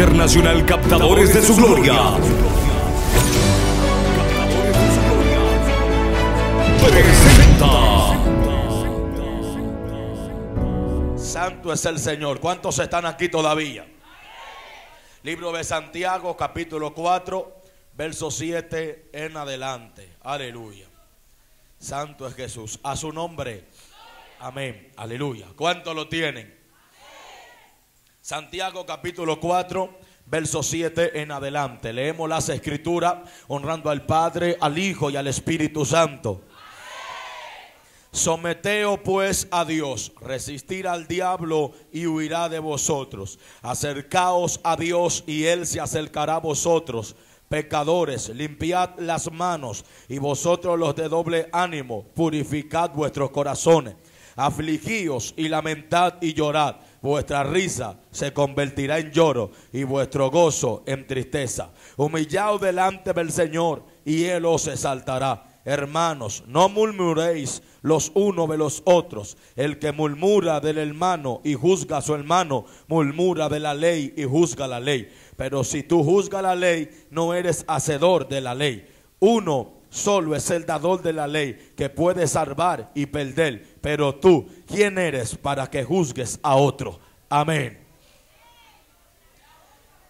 Internacional Captadores de Su Gloria presenta. Santo es el Señor. ¿Cuántos están aquí todavía? Libro de Santiago, capítulo 4, verso 7 en adelante. Aleluya. Santo es Jesús. A su nombre. Amén. Aleluya. ¿Cuántos lo tienen? Santiago capítulo 4, verso 7 en adelante. Leemos las escrituras honrando al Padre, al Hijo y al Espíritu Santo. Someteos pues a Dios, resistir al diablo y huirá de vosotros. Acercaos a Dios y Él se acercará a vosotros. Pecadores, limpiad las manos, y vosotros los de doble ánimo, purificad vuestros corazones. Afligíos y lamentad y llorad. Vuestra risa se convertirá en lloro y vuestro gozo en tristeza. Humillaos delante del Señor y Él os exaltará. Hermanos, no murmuréis los unos de los otros. El que murmura del hermano y juzga a su hermano, murmura de la ley y juzga la ley. Pero si tú juzgas la ley, no eres hacedor de la ley. Uno solo es el dador de la ley, que puede salvar y perder. Pero tú, ¿quién eres para que juzgues a otro? Amén.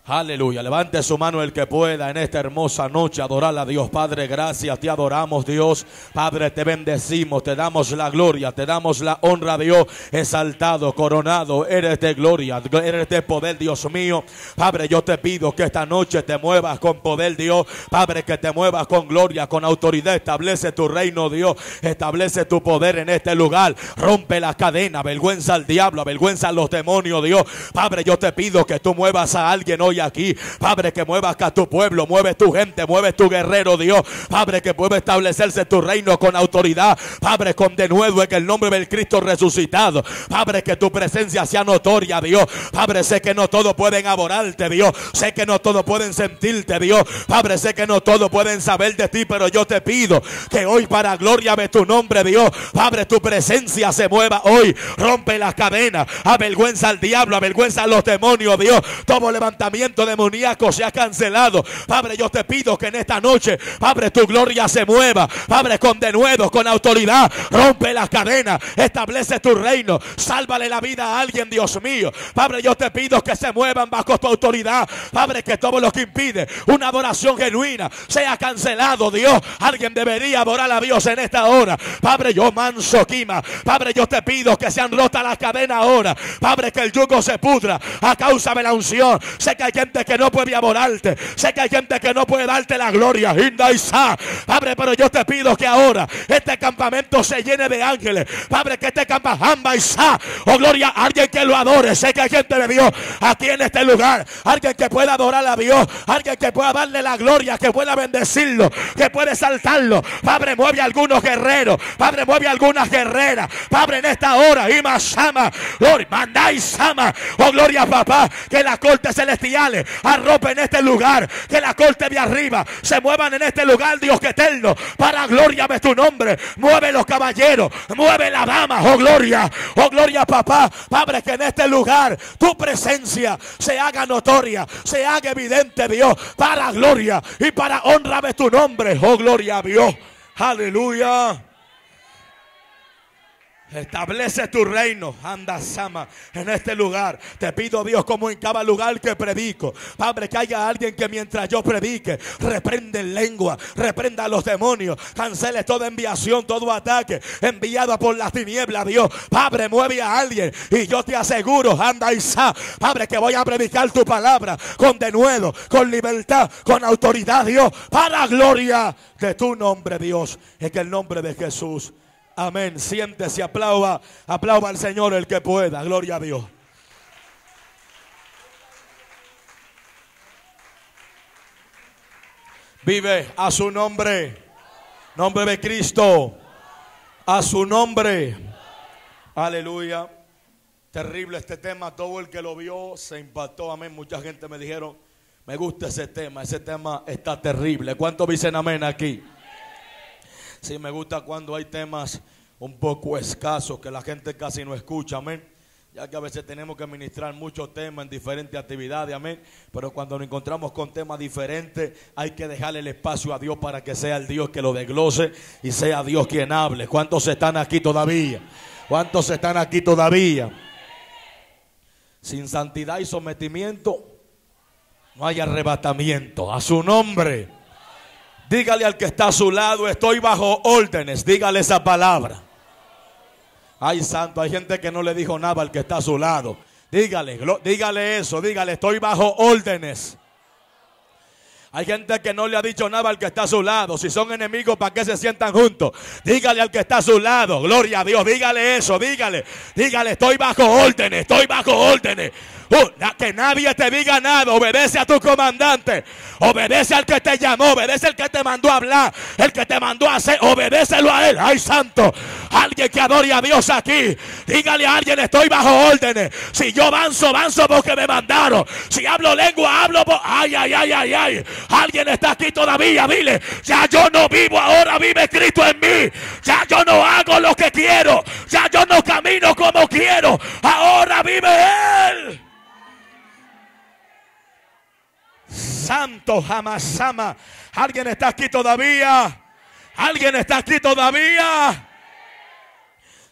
Aleluya. Levante su mano el que pueda en esta hermosa noche. Adorar a Dios. Padre, gracias. Te adoramos, Dios. Padre, te bendecimos. Te damos la gloria. Te damos la honra, Dios. Exaltado, coronado. Eres de gloria. Eres de poder, Dios mío. Padre, yo te pido que esta noche te muevas con poder, Dios. Padre, que te muevas con gloria, con autoridad. Establece tu reino, Dios. Establece tu poder en este lugar. Rompe la cadena. Avergüenza al diablo. Avergüenza a los demonios, Dios. Padre, yo te pido que tú muevas a alguien hoy aquí, Padre, que muevas a tu pueblo, mueves tu gente, mueves tu guerrero, Dios, Padre, que pueda establecerse tu reino con autoridad, Padre, con denuedo en el nombre del Cristo resucitado, Padre, que tu presencia sea notoria, Dios, Padre, sé que no todos pueden adorarte, Dios, sé que no todos pueden sentirte, Dios, Padre, sé que no todos pueden saber de ti, pero yo te pido que hoy para gloria de tu nombre, Dios, Padre, tu presencia se mueva hoy, rompe las cadenas, avergüenza al diablo, avergüenza a los demonios, Dios, todo levantamiento demoníaco se ha cancelado. Padre, yo te pido que en esta noche, Padre, tu gloria se mueva. Padre, con denuedos, con autoridad, rompe las cadenas, establece tu reino, sálvale la vida a alguien, Dios mío. Padre, yo te pido que se muevan bajo tu autoridad. Padre, que todo lo que impide una adoración genuina sea cancelado, Dios. Alguien debería adorar a Dios en esta hora. Padre, yo manso quima. Padre, yo te pido que sean rotas las cadenas ahora. Padre, que el yugo se pudra a causa de la unción. Sé que hay gente que no puede adorarte, sé que hay gente que no puede darte la gloria, Padre, pero yo te pido que ahora este campamento se llene de ángeles, Padre, que este campamento, oh gloria, alguien que lo adore, sé que hay gente de Dios aquí en este lugar, alguien que pueda adorar a Dios, alguien que pueda darle la gloria, que pueda bendecirlo, que pueda exaltarlo, Padre, mueve a algunos guerreros, Padre, mueve a algunas guerreras, Padre, en esta hora, y más ama, gloria, mandáis sama, oh gloria papá, que la corte celestial arropa en este lugar, que la corte de arriba se muevan en este lugar, Dios eterno, para gloria de tu nombre. Mueve los caballeros, mueve la dama, oh gloria papá, Padre, que en este lugar tu presencia se haga notoria, se haga evidente, Dios, para gloria y para honra de tu nombre, oh gloria a Dios, aleluya. Establece tu reino, anda sama, en este lugar. Te pido, Dios, como en cada lugar que predico, Padre, que haya alguien que mientras yo predique reprende en lengua, reprenda a los demonios, cancele toda enviación, todo ataque enviado por las tinieblas, Dios. Padre, mueve a alguien y yo te aseguro, anda Isa, Padre, que voy a predicar tu palabra con denuedo, con libertad, con autoridad, Dios, para gloria de tu nombre, Dios, en el nombre de Jesús. Amén. Siéntese, aplauda, aplauda al Señor el que pueda. Gloria a Dios. Vive a su nombre. Nombre de Cristo. A su nombre. Aleluya. Terrible este tema. Todo el que lo vio se impactó. Amén. Mucha gente me dijeron, me gusta ese tema. Ese tema está terrible. ¿Cuántos dicen amén aquí? Sí, me gusta cuando hay temas un poco escasos que la gente casi no escucha, amén. ya que a veces tenemos que administrar muchos temas en diferentes actividades, amén, pero cuando nos encontramos con temas diferentes hay que dejarle el espacio a Dios para que sea el Dios que lo desglose y sea Dios quien hable. ¿Cuántos están aquí todavía? ¿Cuántos están aquí todavía? Sin santidad y sometimiento no hay arrebatamiento. A su nombre. Dígale al que está a su lado: estoy bajo órdenes. Dígale esa palabra. Ay, santo, hay gente que no le dijo nada al que está a su lado. Dígale, dígale eso, dígale: estoy bajo órdenes. Hay gente que no le ha dicho nada al que está a su lado. Si son enemigos, ¿para qué se sientan juntos? Dígale al que está a su lado, gloria a Dios, dígale eso, dígale. Dígale: estoy bajo órdenes, estoy bajo órdenes. Que nadie te diga nada, obedece a tu comandante, obedece al que te llamó, obedece al que te mandó a hablar, el que te mandó a hacer, obedécelo a él. Ay, santo, alguien que adore a Dios aquí, dígale a alguien: estoy bajo órdenes. Si yo avanzo, avanzo porque me mandaron. Si hablo lengua, hablo por... Ay, ay, ay, ay, ay, alguien está aquí todavía. Dile: ya yo no vivo ahora, vive Cristo en mí. Ya yo no hago lo que quiero, ya yo no camino como quiero, ahora vive él. Santo jamás ama. Alguien está aquí todavía. Alguien está aquí todavía.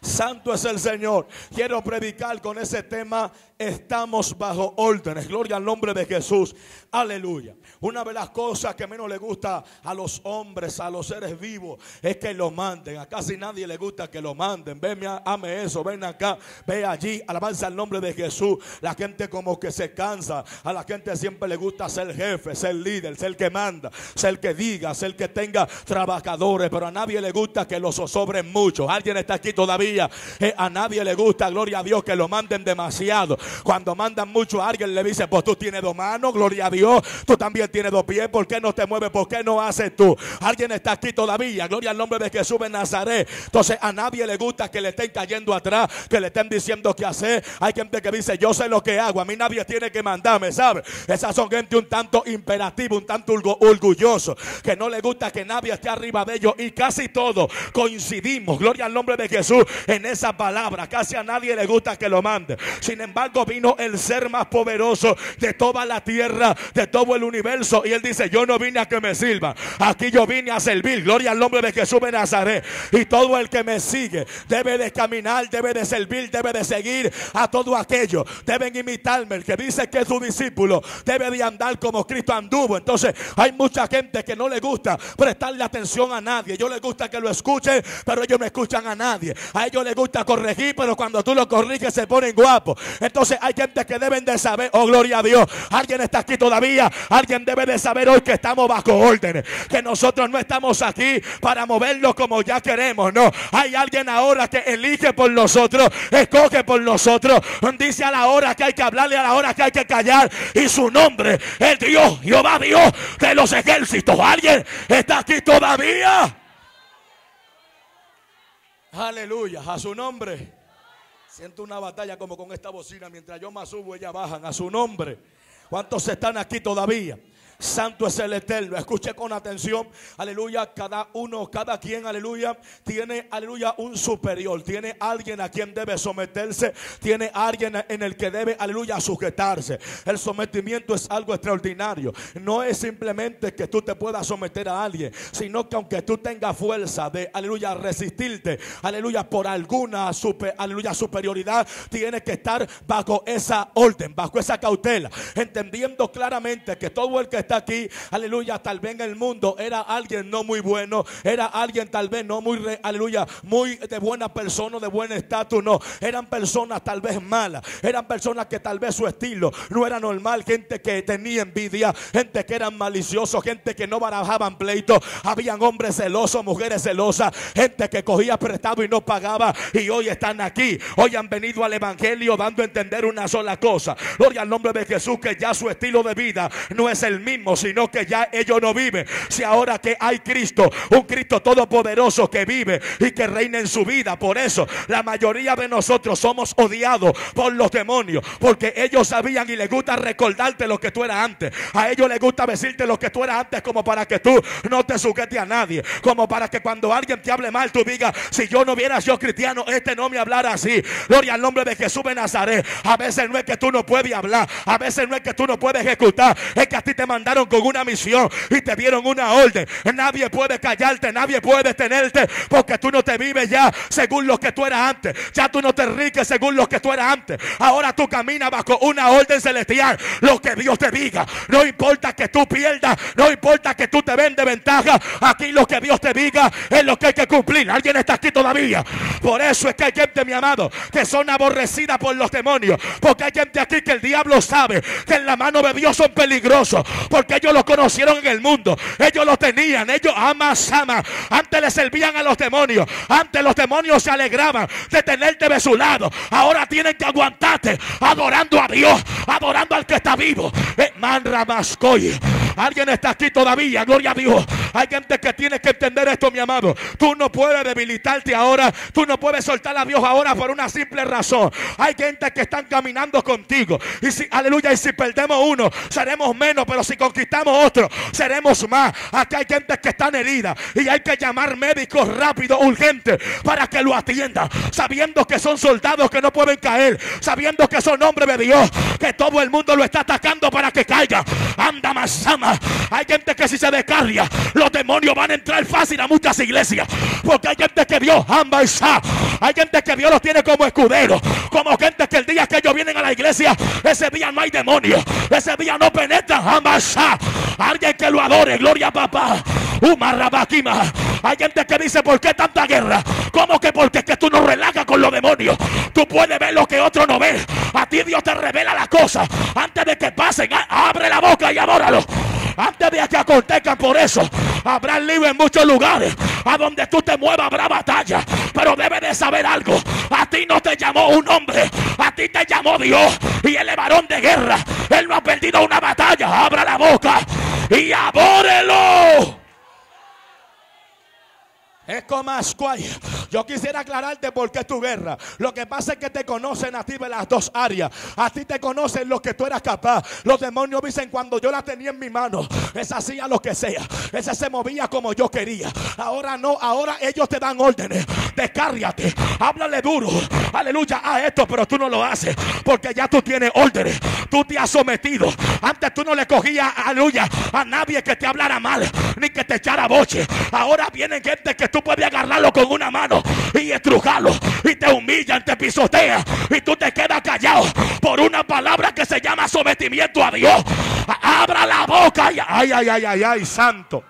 Santo es el Señor. Quiero predicar con ese tema: estamos bajo órdenes. Gloria al nombre de Jesús. Aleluya. Una de las cosas que menos le gusta a los hombres, a los seres vivos, es que lo manden. A casi nadie le gusta que lo manden. Ven, ame eso, ven acá, ve allí. Alabanza al nombre de Jesús. La gente como que se cansa. A la gente siempre le gusta ser jefe, ser líder, ser que manda, ser que diga, ser que tenga trabajadores. Pero a nadie le gusta que los zozobren mucho. Alguien está aquí todavía. A nadie le gusta, gloria a Dios, que lo manden demasiado. Cuando mandan mucho a alguien, le dice: pues tú tienes dos manos, gloria a Dios, tú también tienes dos pies, ¿por qué no te mueves? ¿Por qué no haces tú? Alguien está aquí todavía, gloria al nombre de Jesús de Nazaret. Entonces a nadie le gusta que le estén cayendo atrás, que le estén diciendo qué hacer. Hay gente que dice: yo sé lo que hago, a mí nadie tiene que mandarme, ¿sabe? Esas son gente un tanto imperativa, un tanto orgulloso, que no le gusta que nadie esté arriba de ellos, y casi todos coincidimos, gloria al nombre de Jesús, en esa palabra. Casi a nadie le gusta que lo mande. Sin embargo, vino el ser más poderoso de toda la tierra, de todo el universo, y él dice: yo no vine a que me sirva, aquí yo vine a servir. Gloria al nombre de Jesús de Nazaret. Y todo el que me sigue debe de caminar, debe de servir, debe de seguir a todo aquello. Deben imitarme. El que dice que es su discípulo debe de andar como Cristo anduvo. Entonces hay mucha gente que no le gusta prestarle atención a nadie. Yo le gusta que lo escuchen, pero ellos no escuchan a nadie. A ellos les gusta corregir, pero cuando tú lo corriges se ponen guapos. Entonces hay gente que deben de saber, oh gloria a Dios, alguien está aquí todavía. Alguien debe de saber hoy que estamos bajo órdenes, que nosotros no estamos aquí para movernos como ya queremos, no. Hay alguien ahora que elige por nosotros, escoge por nosotros, dice a la hora que hay que hablarle, a la hora que hay que callar, y su nombre es Dios, Jehová, Dios de los ejércitos. Alguien está aquí todavía. Aleluya, a su nombre. Siento una batalla como con esta bocina. Mientras yo más subo, ellas bajan. A su nombre. ¿Cuántos están aquí todavía? Santo es el Eterno. Escuche con atención, aleluya. Cada quien, aleluya, tiene, aleluya, un superior. Tiene alguien a quien debe someterse, tiene alguien en el que debe, aleluya, sujetarse. El sometimiento es algo extraordinario. No es simplemente que tú te puedas someter a alguien, sino que aunque tú tengas fuerza de, aleluya, resistirte, aleluya, por alguna superioridad, tienes que estar bajo esa orden, bajo esa cautela, entendiendo claramente que todo el que aquí, aleluya, tal vez en el mundo era alguien no muy bueno, era alguien tal vez no muy, aleluya, muy de buena persona, de buen estatus, no, eran personas tal vez malas, eran personas que tal vez su estilo no era normal, gente que tenía envidia, gente que eran maliciosos, gente que no barajaban pleitos, habían hombres celosos, mujeres celosas, gente que cogía prestado y no pagaba, y hoy están aquí, hoy han venido al evangelio dando a entender una sola cosa, gloria al nombre de Jesús, que ya su estilo de vida no es el mismo. mismos, sino que ya ellos no viven. Si ahora que hay Cristo, un Cristo todopoderoso que vive y que reina en su vida. Por eso la mayoría de nosotros somos odiados por los demonios, porque ellos sabían y les gusta recordarte lo que tú eras antes. A ellos les gusta decirte lo que tú eras antes, como para que tú no te sujetes a nadie, como para que cuando alguien te hable mal tú digas: si yo no hubiera sido cristiano, este no me hablara así. Gloria al nombre de Jesús de Nazaret. A veces no es que tú no puedes hablar, a veces no es que tú no puedes ejecutar, es que a ti te mandaron con una misión y te dieron una orden. Nadie puede callarte, nadie puede detenerte, porque tú no te vives ya según lo que tú eras antes. Ya tú no te riques según lo que tú eras antes. Ahora tú caminas bajo una orden celestial. Lo que Dios te diga, no importa que tú pierdas, no importa que tú te ven de ventaja, aquí lo que Dios te diga es lo que hay que cumplir. Alguien está aquí todavía. Por eso es que hay gente, mi amado, que son aborrecidas por los demonios, porque hay gente aquí que el diablo sabe que en la mano de Dios son peligrosos, porque ellos lo conocieron en el mundo, ellos lo tenían, ellos amas. Antes le servían a los demonios, antes los demonios se alegraban de tenerte de su lado. Ahora tienen que aguantarte adorando a Dios, adorando al que está vivo. Man Ramascoy. Alguien está aquí todavía, gloria a Dios. Hay gente que tiene que entender esto, mi amado. Tú no puedes debilitarte ahora, tú no puedes soltar a Dios ahora por una simple razón. Hay gente que están caminando contigo y si, aleluya, y si perdemos uno seremos menos, pero si conquistamos otro seremos más. Aquí hay gente que están heridas y hay que llamar médicos rápido, urgente, para que lo atiendan, sabiendo que son soldados que no pueden caer, sabiendo que son hombres de Dios, que todo el mundo lo está atacando para que caiga. Anda más, ama. Hay gente que si se descarga, los demonios van a entrar fácil a muchas iglesias, porque hay gente que Dios ama y sabe. Hay gente que Dios los tiene como escuderos, como gente que el día que ellos vienen a la iglesia, ese día no hay demonios, ese día no penetran. Jamás. Alguien que lo adore, gloria a papá. Hay gente que dice: ¿por qué tanta guerra? ¿Cómo que porque es que tú no relajas con los demonios? Tú puedes ver lo que otro no ve. A ti Dios te revela las cosas antes de que pasen. Abre la boca y adóralo. Antes de que acontezcan. Por eso habrá lío en muchos lugares. A donde tú te muevas habrá batalla, pero debes de saber algo: a ti no te llamó un hombre, a ti te llamó Dios, y él es varón de guerra. Él no ha perdido una batalla. Abra la boca y adórelo. Es como Ascuay. Yo quisiera aclararte por qué tu guerra. Lo que pasa es que te conocen a ti de las dos áreas. A ti te conocen lo que tú eras capaz. Los demonios dicen: cuando yo la tenía en mi mano, esa hacía lo que sea, esa se movía como yo quería. Ahora no, ahora ellos te dan órdenes. Descárgate, háblale duro, aleluya, a esto, pero tú no lo haces, porque ya tú tienes órdenes. Tú te has sometido. Antes tú no le cogías, aleluya, a nadie que te hablara mal, ni que te echara boche. Ahora vienen gente que tú puedes agarrarlo con una mano y estrujarlo, y te humillan, te pisotean, y tú te quedas callado por una palabra que se llama sometimiento a Dios. Abra la boca y ay, santo.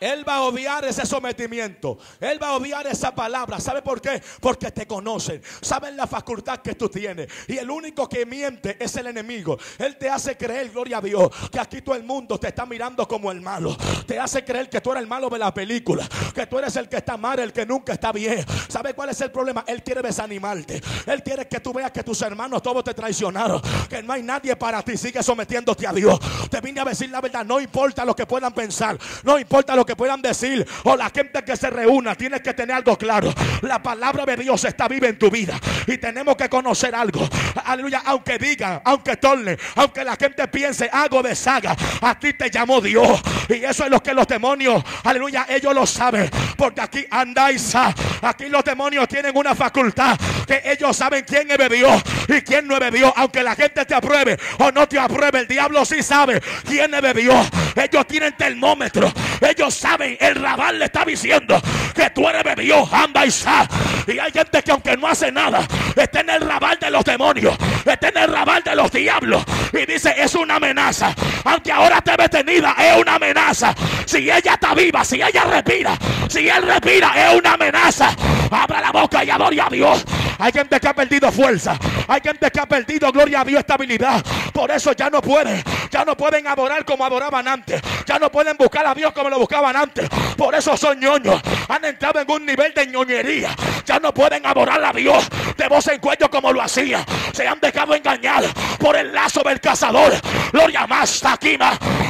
Él va a obviar ese sometimiento. Él va a obviar esa palabra. ¿Sabe por qué? Porque te conocen. Saben la facultad que tú tienes. Y el único que miente es el enemigo. Él te hace creer, gloria a Dios, que aquí todo el mundo te está mirando como el malo. Te hace creer que tú eres el malo de la película, que tú eres el que está mal, el que nunca está bien. ¿Sabe cuál es el problema? Él quiere desanimarte. Él quiere que tú veas que tus hermanos todos te traicionaron, que no hay nadie para ti. Sigue sometiéndote a Dios. Te vine a decir la verdad. No importa lo que puedan pensar, no importa lo que puedan decir o la gente que se reúna. Tienes que tener algo claro: la palabra de Dios está viva en tu vida, y tenemos que conocer algo, aleluya. Aunque digan, aunque tornen, aunque la gente piense, hago de saga, a ti te llamó Dios, y eso es lo que los demonios, aleluya, ellos lo saben, porque aquí andáis, aquí los demonios tienen una facultad que ellos saben quién es de Dios y quién no es de Dios. Aunque la gente te apruebe o no te apruebe, el diablo sí sabe quién es de Dios. Ellos tienen termómetro, ellos saben, el rabal le está diciendo que tú eres de Dios, anda y sa. Y hay gente que aunque no hace nada, está en el rabal de los demonios, está en el rabal de los diablos, y dice: es una amenaza. Aunque ahora esté detenida, es una amenaza. Si ella está viva, si ella respira, si él respira, es una amenaza. Abra la boca y adore a Dios. Hay gente que ha perdido fuerza, hay gente que ha perdido, gloria a Dios, estabilidad. Por eso ya no pueden, adorar como adoraban antes, ya no pueden buscar a Dios como lo buscaban antes. Por eso son ñoños, han entrado en un nivel de ñoñería. Ya no pueden adorar a Dios de voz en cuello como lo hacían. se han dejado engañar por el lazo del cazador. Gloria más aquí.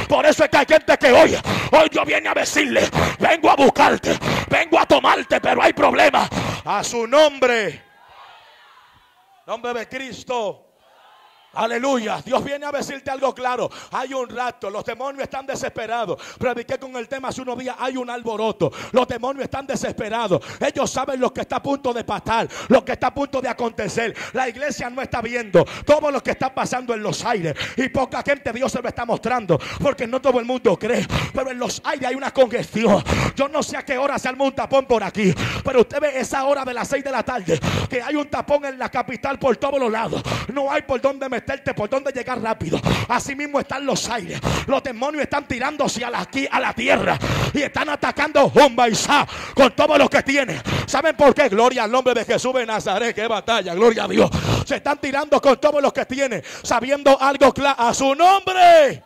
Por eso es que hay gente que hoy Dios viene a decirle: vengo a buscarte, vengo a tomarte, pero hay problemas. A su nombre, nombre de Cristo. Aleluya, Dios viene a decirte algo claro. Hay un rato, los demonios están desesperados. Prediqué con el tema hace unos días. Hay un alboroto, los demonios están desesperados. Ellos saben lo que está a punto de pasar, lo que está a punto de acontecer. La iglesia no está viendo todo lo que está pasando en los aires, y poca gente Dios se lo está mostrando, porque no todo el mundo cree. Pero en los aires hay una congestión. Yo no sé a qué hora se arma un tapón por aquí, pero usted ve esa hora de las 6 de la tarde que hay un tapón en la capital por todos los lados. No hay por dónde meter, por donde llegar rápido. Así mismo están los aires. Los demonios están tirándose a la tierra y están atacando Jumba y Sa con todo lo que tienen. ¿Saben por qué? Gloria al nombre de Jesús de Nazaret. ¡Qué batalla! Gloria a Dios. Se están tirando con todo lo que tienen, sabiendo algo claro. ¡A su nombre!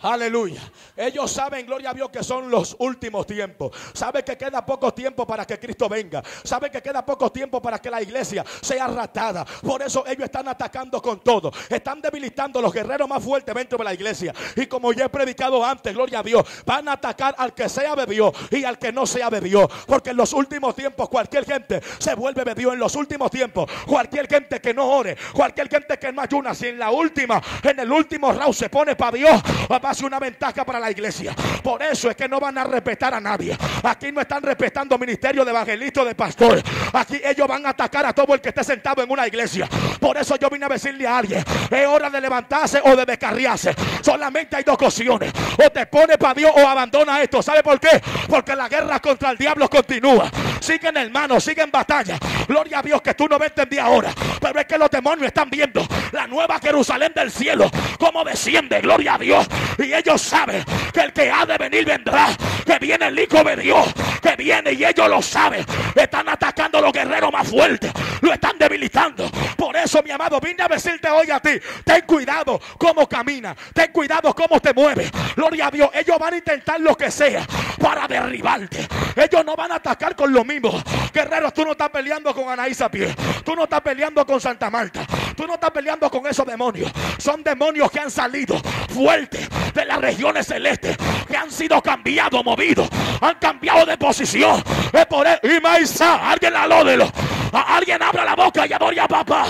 Aleluya. Ellos saben, gloria a Dios, que son los últimos tiempos. Saben que queda poco tiempo para que Cristo venga. Saben que queda poco tiempo para que la iglesia sea arrastrada. Por eso ellos están atacando con todo. Están debilitando los guerreros más fuertes dentro de la iglesia. Y como ya he predicado antes, gloria a Dios, van a atacar al que sea de Dios y al que no sea de Dios. Porque en los últimos tiempos cualquier gente se vuelve de Dios. En los últimos tiempos cualquier gente que no ore, cualquier gente que no ayuna, si en la última, en el último round se pone para Dios, hace una ventaja para la iglesia. Por eso es que no van a respetar a nadie. Aquí no están respetando ministerio de evangelista, de pastor. Aquí ellos van a atacar a todo el que esté sentado en una iglesia. Por eso yo vine a decirle a alguien: es hora de levantarse o de descarriarse. Solamente hay dos opciones: o te pones para Dios o abandona esto. ¿Sabe por qué? Porque la guerra contra el diablo continúa. Siguen hermanos, siguen batalla. Gloria a Dios que tú no me entendí ahora, pero es que los demonios están viendo la nueva Jerusalén del cielo cómo desciende. Gloria a Dios. Y ellos saben que el que ha de venir vendrá, que viene el Hijo de Dios, que viene, y ellos lo saben. Están atacando a los guerreros más fuertes, lo están debilitando. Por eso, mi amado, vine a decirte hoy a ti: ten cuidado cómo camina, ten cuidado cómo te mueves. Gloria a Dios, ellos van a intentar lo que sea para derribarte. Ellos no van a atacar con lo mismo. Guerreros, tú no estás peleando con Anaísa Pie, tú no estás peleando con Santa Marta, tú no estás peleando con esos demonios. Son demonios que han salido fuertes de las regiones celestes, que han sido cambiados, movidos, han cambiado de posición. Es por él. Y Maisa, alguien alódelo, alguien abra la boca y adore a papá.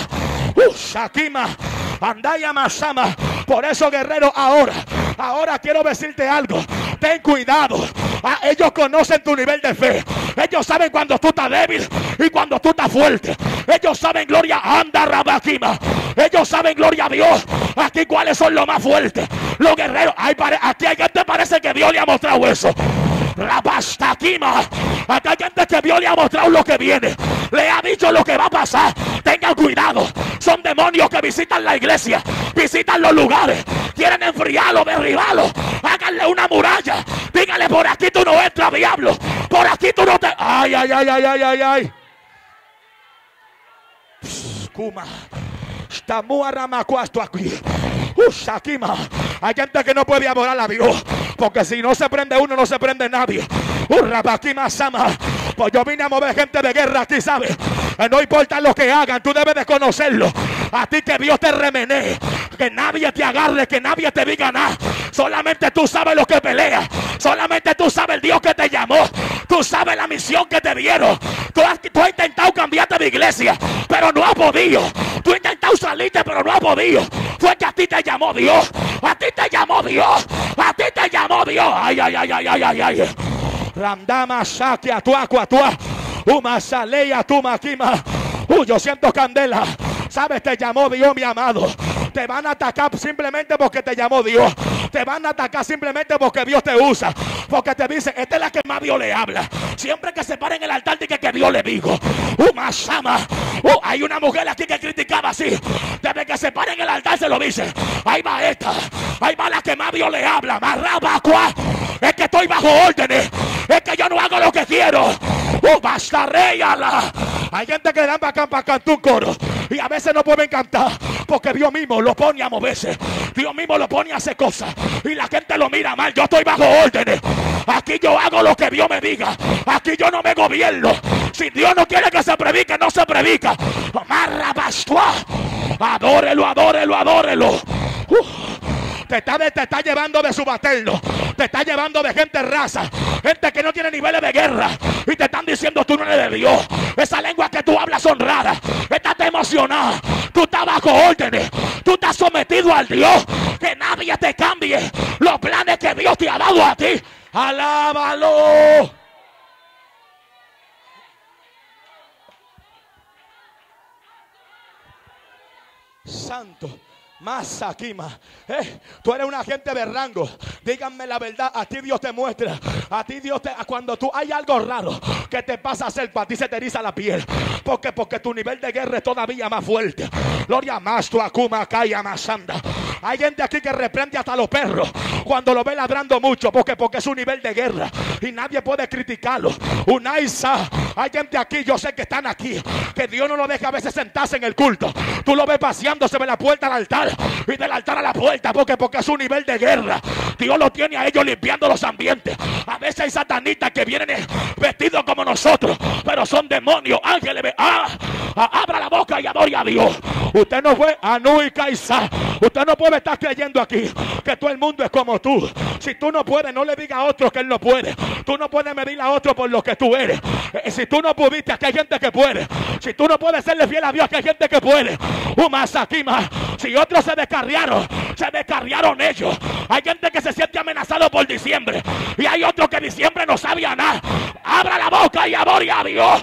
Shakima, Andaya Masama. Por eso, guerrero, ahora quiero decirte algo: ten cuidado. Ellos conocen tu nivel de fe. Ellos saben cuando tú estás débil y cuando tú estás fuerte. Ellos saben, gloria, anda Rabakima. Ellos saben, gloria a Dios, aquí cuáles son los más fuertes, los guerreros. Aquí hay gente, parece que Dios le ha mostrado eso. Rabastakima. Acá hay gente que Dios le ha mostrado lo que viene, le ha dicho lo que va a pasar. Tengan cuidado, son demonios que visitan la iglesia, visitan los lugares, quieren enfriarlo, derribarlo. Háganle una muralla, díganle: por aquí tú no entras, diablo, por aquí tú no te... Ay, ay, ay, ay, ay, ay, ay. Kuma, Stamua Ramacuasto aquí. Shakima. Hay gente que no puede adorar a Dios, porque si no se prende uno, no se prende nadie. Urrabakima Sama. Pues yo vine a mover gente de guerra aquí, ¿sabes? No importa lo que hagan, tú debes de conocerlo. A ti que Dios te remenee, que nadie te agarre, que nadie te diga nada. Solamente tú sabes lo que pelea. Solamente tú sabes el Dios que te llamó. Tú sabes la misión que te dieron. Tú has intentado cambiarte de iglesia, pero no has podido. Tú has intentado salirte, pero no has podido. Fue que a ti te llamó Dios. A ti te llamó Dios. A ti te llamó Dios. Ay, ay, ay, ay, ay, ay, ay. Randama Shaki Atuacuatua. Umasalea Tumakima. Yo siento candela. Sabes, te llamó Dios, mi amado. Te van a atacar simplemente porque te llamó Dios. Te van a atacar simplemente porque Dios te usa. Porque te dice: esta es la que más Dios le habla. Siempre que se pare en el altar, dice que Dios le dijo. Masama. Hay una mujer aquí que criticaba así. Desde que se pare en el altar se lo dice: ahí va esta, ahí va la que más Dios le habla. Marrabacua. Es que estoy bajo órdenes, es que yo no hago lo que quiero. Basta reyala. Hay gente que le dan para cantar un coro y a veces no pueden cantar porque Dios mismo lo pone a moverse, Dios mismo lo pone a hacer cosas, y la gente lo mira mal. Yo estoy bajo órdenes, aquí yo hago lo que Dios me diga, aquí yo no me gobierno. Si Dios no quiere que se predique, no se predica. Adórelo, adórelo, adórelo. Te está llevando de subalterno, te está llevando de gente rasa, gente que no tiene niveles de guerra, y te están diciendo tú no eres de Dios. Esa lengua que tú hablas honrada, estás emocionada, tú estás bajo órdenes, tú estás sometido al Dios, que nadie te cambie los planes que Dios te ha dado a ti. Alábalo. Santo. Más aquí más. Tú eres un agente de rango. Díganme la verdad. A ti Dios te muestra. A ti Dios te... Cuando tú hay algo raro que te pasa a hacer, para ti se te eriza la piel. ¿Por qué? Porque tu nivel de guerra es todavía más fuerte. Gloria más tu acuma, calla más anda. Hay gente aquí que reprende hasta los perros cuando lo ve ladrando mucho. ¿Por qué? Porque es un nivel de guerra y nadie puede criticarlo. Unaisa. Hay gente aquí, yo sé que están aquí, que Dios no lo deja a veces sentarse en el culto. Tú lo ves paseándose de la puerta al altar y del altar a la puerta. ¿Por qué? Porque es un nivel de guerra. Dios lo tiene a ellos limpiando los ambientes. A veces hay satanistas que vienen vestidos como nosotros, pero son demonios, ángeles. Abra la boca y adore a Dios. Usted no fue a Nú y Kaisa. Usted no puede estar creyendo aquí que todo el mundo es como tú. Si tú no puedes, no le digas a otro que él no puede. Tú no puedes medir a otro por lo que tú eres. Si tú no pudiste, aquí hay gente que puede. Si tú no puedes serle fiel a Dios, aquí hay gente que puede. Si otros se descarriaron ellos. Hay gente que se siente amenazado por diciembre, y hay otros que diciembre no sabía nada. Abra la boca y adore a Dios.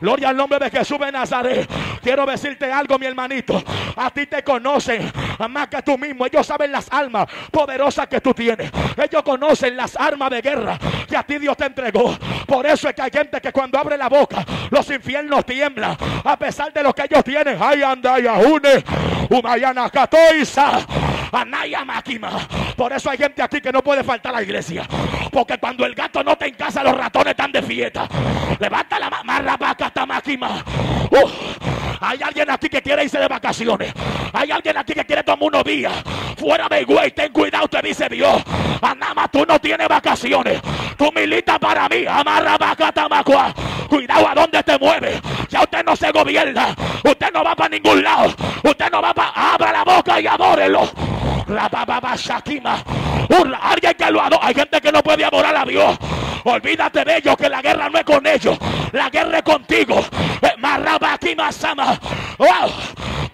Gloria al nombre de Jesús de Nazaret. Quiero decirte algo, mi hermanito. A ti te conocen más que tú mismo. Ellos saben las armas poderosas que tú tienes. Ellos conocen las armas de guerra que a ti Dios te entregó. Por eso es que hay gente que cuando abre la boca, los infiernos tiemblan, a pesar de lo que ellos tienen. Ay, anda, yahune, umayana catoisa, anaya máquina. Por eso hay gente aquí que no puede faltar a la iglesia. Porque cuando el gato no está en casa, los ratones están de fiesta. Levanta la mano, vaca, está máquina. Hay alguien aquí que quiere irse de vacaciones. Hay alguien aquí que quiere tomar unos días fuera de güey. Ten cuidado, te dice Dios. Anama, tú no tienes vacaciones. Tú militas para mí. Amarra vaca, tamacua. Cuidado a dónde te mueves. Ya usted no se gobierna. Usted no va para ningún lado. Usted no va para... Abra la boca y adórelo. Alguien que lo adora. Hay gente que no puede adorar a Dios. Olvídate de ellos, que la guerra no es con ellos, la guerra es contigo. Wow,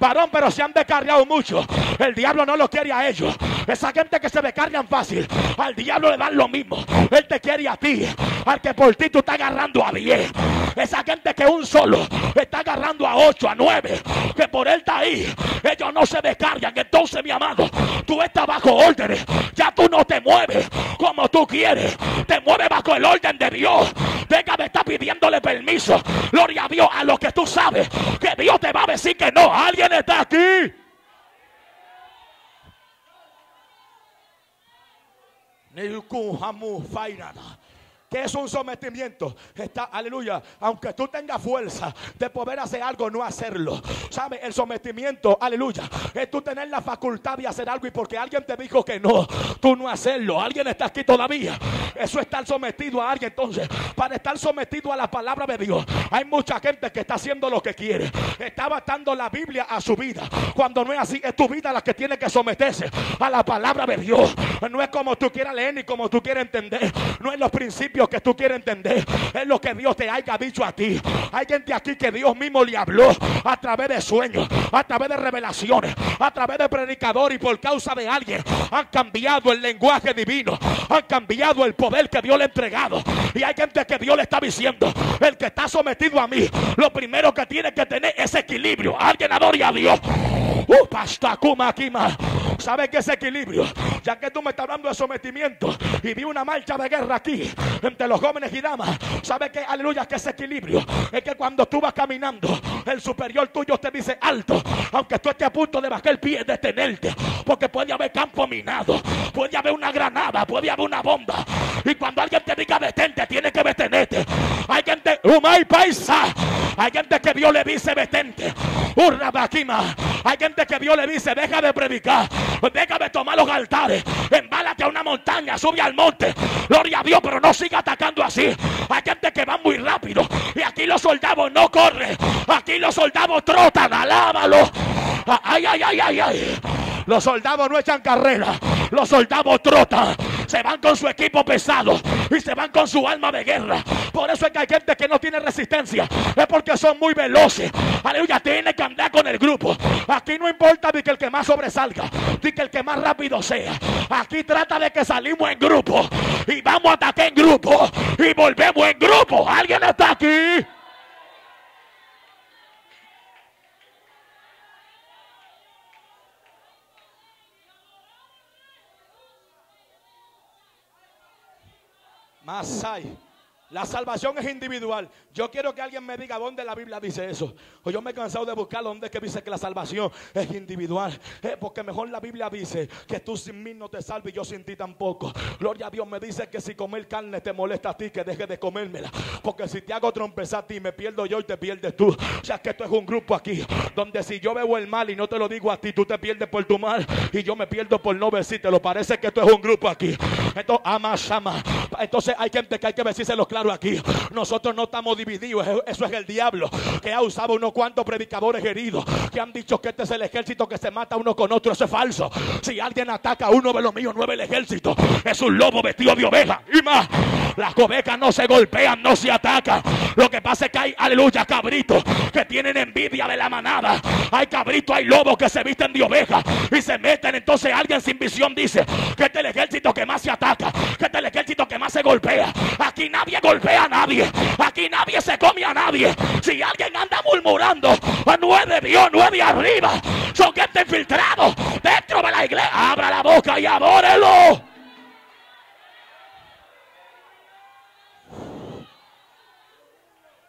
varón, pero se han descarriado mucho. El diablo no lo quiere a ellos. Esa gente que se descargan fácil, al diablo le dan lo mismo. Él te quiere a ti, al que por ti tú estás agarrando a 10. Esa gente que un solo está agarrando a 8, a 9, que por él está ahí, ellos no se descargan. Entonces, mi amado, tú estás bajo órdenes. Ya tú no te mueves como tú quieres, te mueves bajo el orden de Dios. Deja de estar pidiéndole permiso, gloria a Dios, a lo que tú sabes que Dios te va a decir que no. Alguien está aquí. Que es un sometimiento. Está, aleluya, aunque tú tengas fuerza de poder hacer algo, no hacerlo. ¿Sabes? El sometimiento, aleluya, es tú tener la facultad de hacer algo, y porque alguien te dijo que no, tú no hacerlo. Alguien está aquí todavía. Eso es estar sometido a alguien. Entonces, para estar sometido a la palabra de Dios, hay mucha gente que está haciendo lo que quiere, está atando la Biblia a su vida, cuando no es así. Es tu vida la que tiene que someterse a la palabra de Dios. No es como tú quieras leer, ni como tú quieras entender. No es los principios que tú quieres entender, es lo que Dios te haya dicho a ti. Hay gente aquí que Dios mismo le habló a través de sueños, a través de revelaciones, a través de predicadores, y por causa de alguien han cambiado el lenguaje divino, han cambiado el poder que Dios le ha entregado. Y hay gente que Dios le está diciendo: el que está sometido a mí, lo primero que tiene que tener es equilibrio. Alguien adore a Dios. ¿Sabes qué es equilibrio? Ya que tú me estás hablando de sometimiento, y vi una marcha de guerra aquí entre los jóvenes y damas. ¿Sabes qué? Aleluya, que es equilibrio. Es que cuando tú vas caminando, el superior tuyo te dice alto, aunque tú estés a punto de bajar el pie, detenerte, porque puede haber campo minado, puede haber una granada, puede haber una bomba. Y cuando alguien te diga detente, tienes que detenerte. Hay gente, humay paisa, hay gente que Dios le dice detente. Urrabaquima. Hay gente que Dios le dice: deja de predicar, deja de tomar los altares, embálate a una montaña, sube al monte. Gloria a Dios, pero no siga atacando así. Hay gente que va muy rápido, y aquí los soldados no corren, aquí los soldados trotan. Alábalo. Ay, ay, ay, ay, ay. Los soldados no echan carrera, los soldados trotan. Se van con su equipo pesado y se van con su alma de guerra. Por eso es que hay gente que no tiene resistencia, es porque son muy veloces. Aleluya, tiene que andar con el grupo. Aquí no importa ni que el que más sobresalga, ni que el que más rápido sea. Aquí trata de que salimos en grupo, y vamos a atacar en grupo, y volvemos en grupo. ¿Alguien está aquí? Más hay. La salvación es individual. Yo quiero que alguien me diga dónde la Biblia dice eso. O yo me he cansado de buscar dónde es que dice que la salvación es individual. Porque mejor la Biblia dice que tú sin mí no te salves y yo sin ti tampoco. Gloria a Dios, me dice que si comer carne te molesta a ti, que dejes de comérmela. Porque si te hago trompezar a ti, me pierdo yo y te pierdes tú. O sea que esto es un grupo aquí, donde si yo veo el mal y no te lo digo a ti, tú te pierdes por tu mal y yo me pierdo por no decírtelo. Parece que esto es un grupo aquí. Entonces, ama. Entonces hay gente que hay que decírselos claro aquí. Nosotros no estamos divididos. Eso es el diablo, que ha usado unos cuantos predicadores heridos que han dicho que este es el ejército que se mata uno con otro. Eso es falso. Si alguien ataca a uno de los míos, no es el ejército, es un lobo vestido de oveja. Y más, las ovejas no se golpean, no se atacan. Lo que pasa es que hay, aleluya, cabritos que tienen envidia de la manada. Hay cabritos, hay lobos que se visten de oveja y se meten. Entonces alguien sin visión dice que este es el ejército que más se ataca, que este es el ejército que más se golpea. Aquí nadie golpea a nadie, aquí nadie se come a nadie. Si alguien anda murmurando, no es de Dios, no es de arriba. Son gente infiltrada dentro de la iglesia. Abra la boca y adórelo.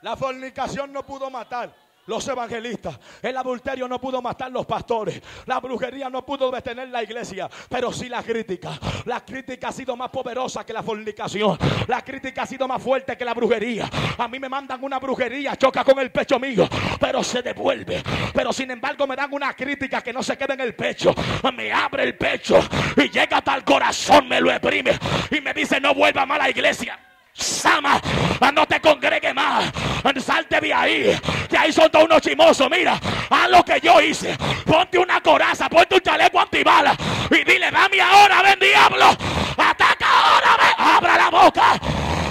La fornicación no pudo matar los evangelistas, el adulterio no pudo matar los pastores, la brujería no pudo detener la iglesia, pero sí la crítica. La crítica ha sido más poderosa que la fornicación, la crítica ha sido más fuerte que la brujería. A mí me mandan una brujería, choca con el pecho mío, pero se devuelve. Pero sin embargo me dan una crítica que no se queda en el pecho, me abre el pecho y llega hasta el corazón, me lo exprime y me dice: no vuelva más a la iglesia, Sama, no te congregue más, salte de ahí, que ahí son todos unos chimosos. Mira, haz lo que yo hice, ponte una coraza, ponte un chaleco antibalas y dile: dame ahora, ven diablo, ataca ahora, ven. Abra la boca,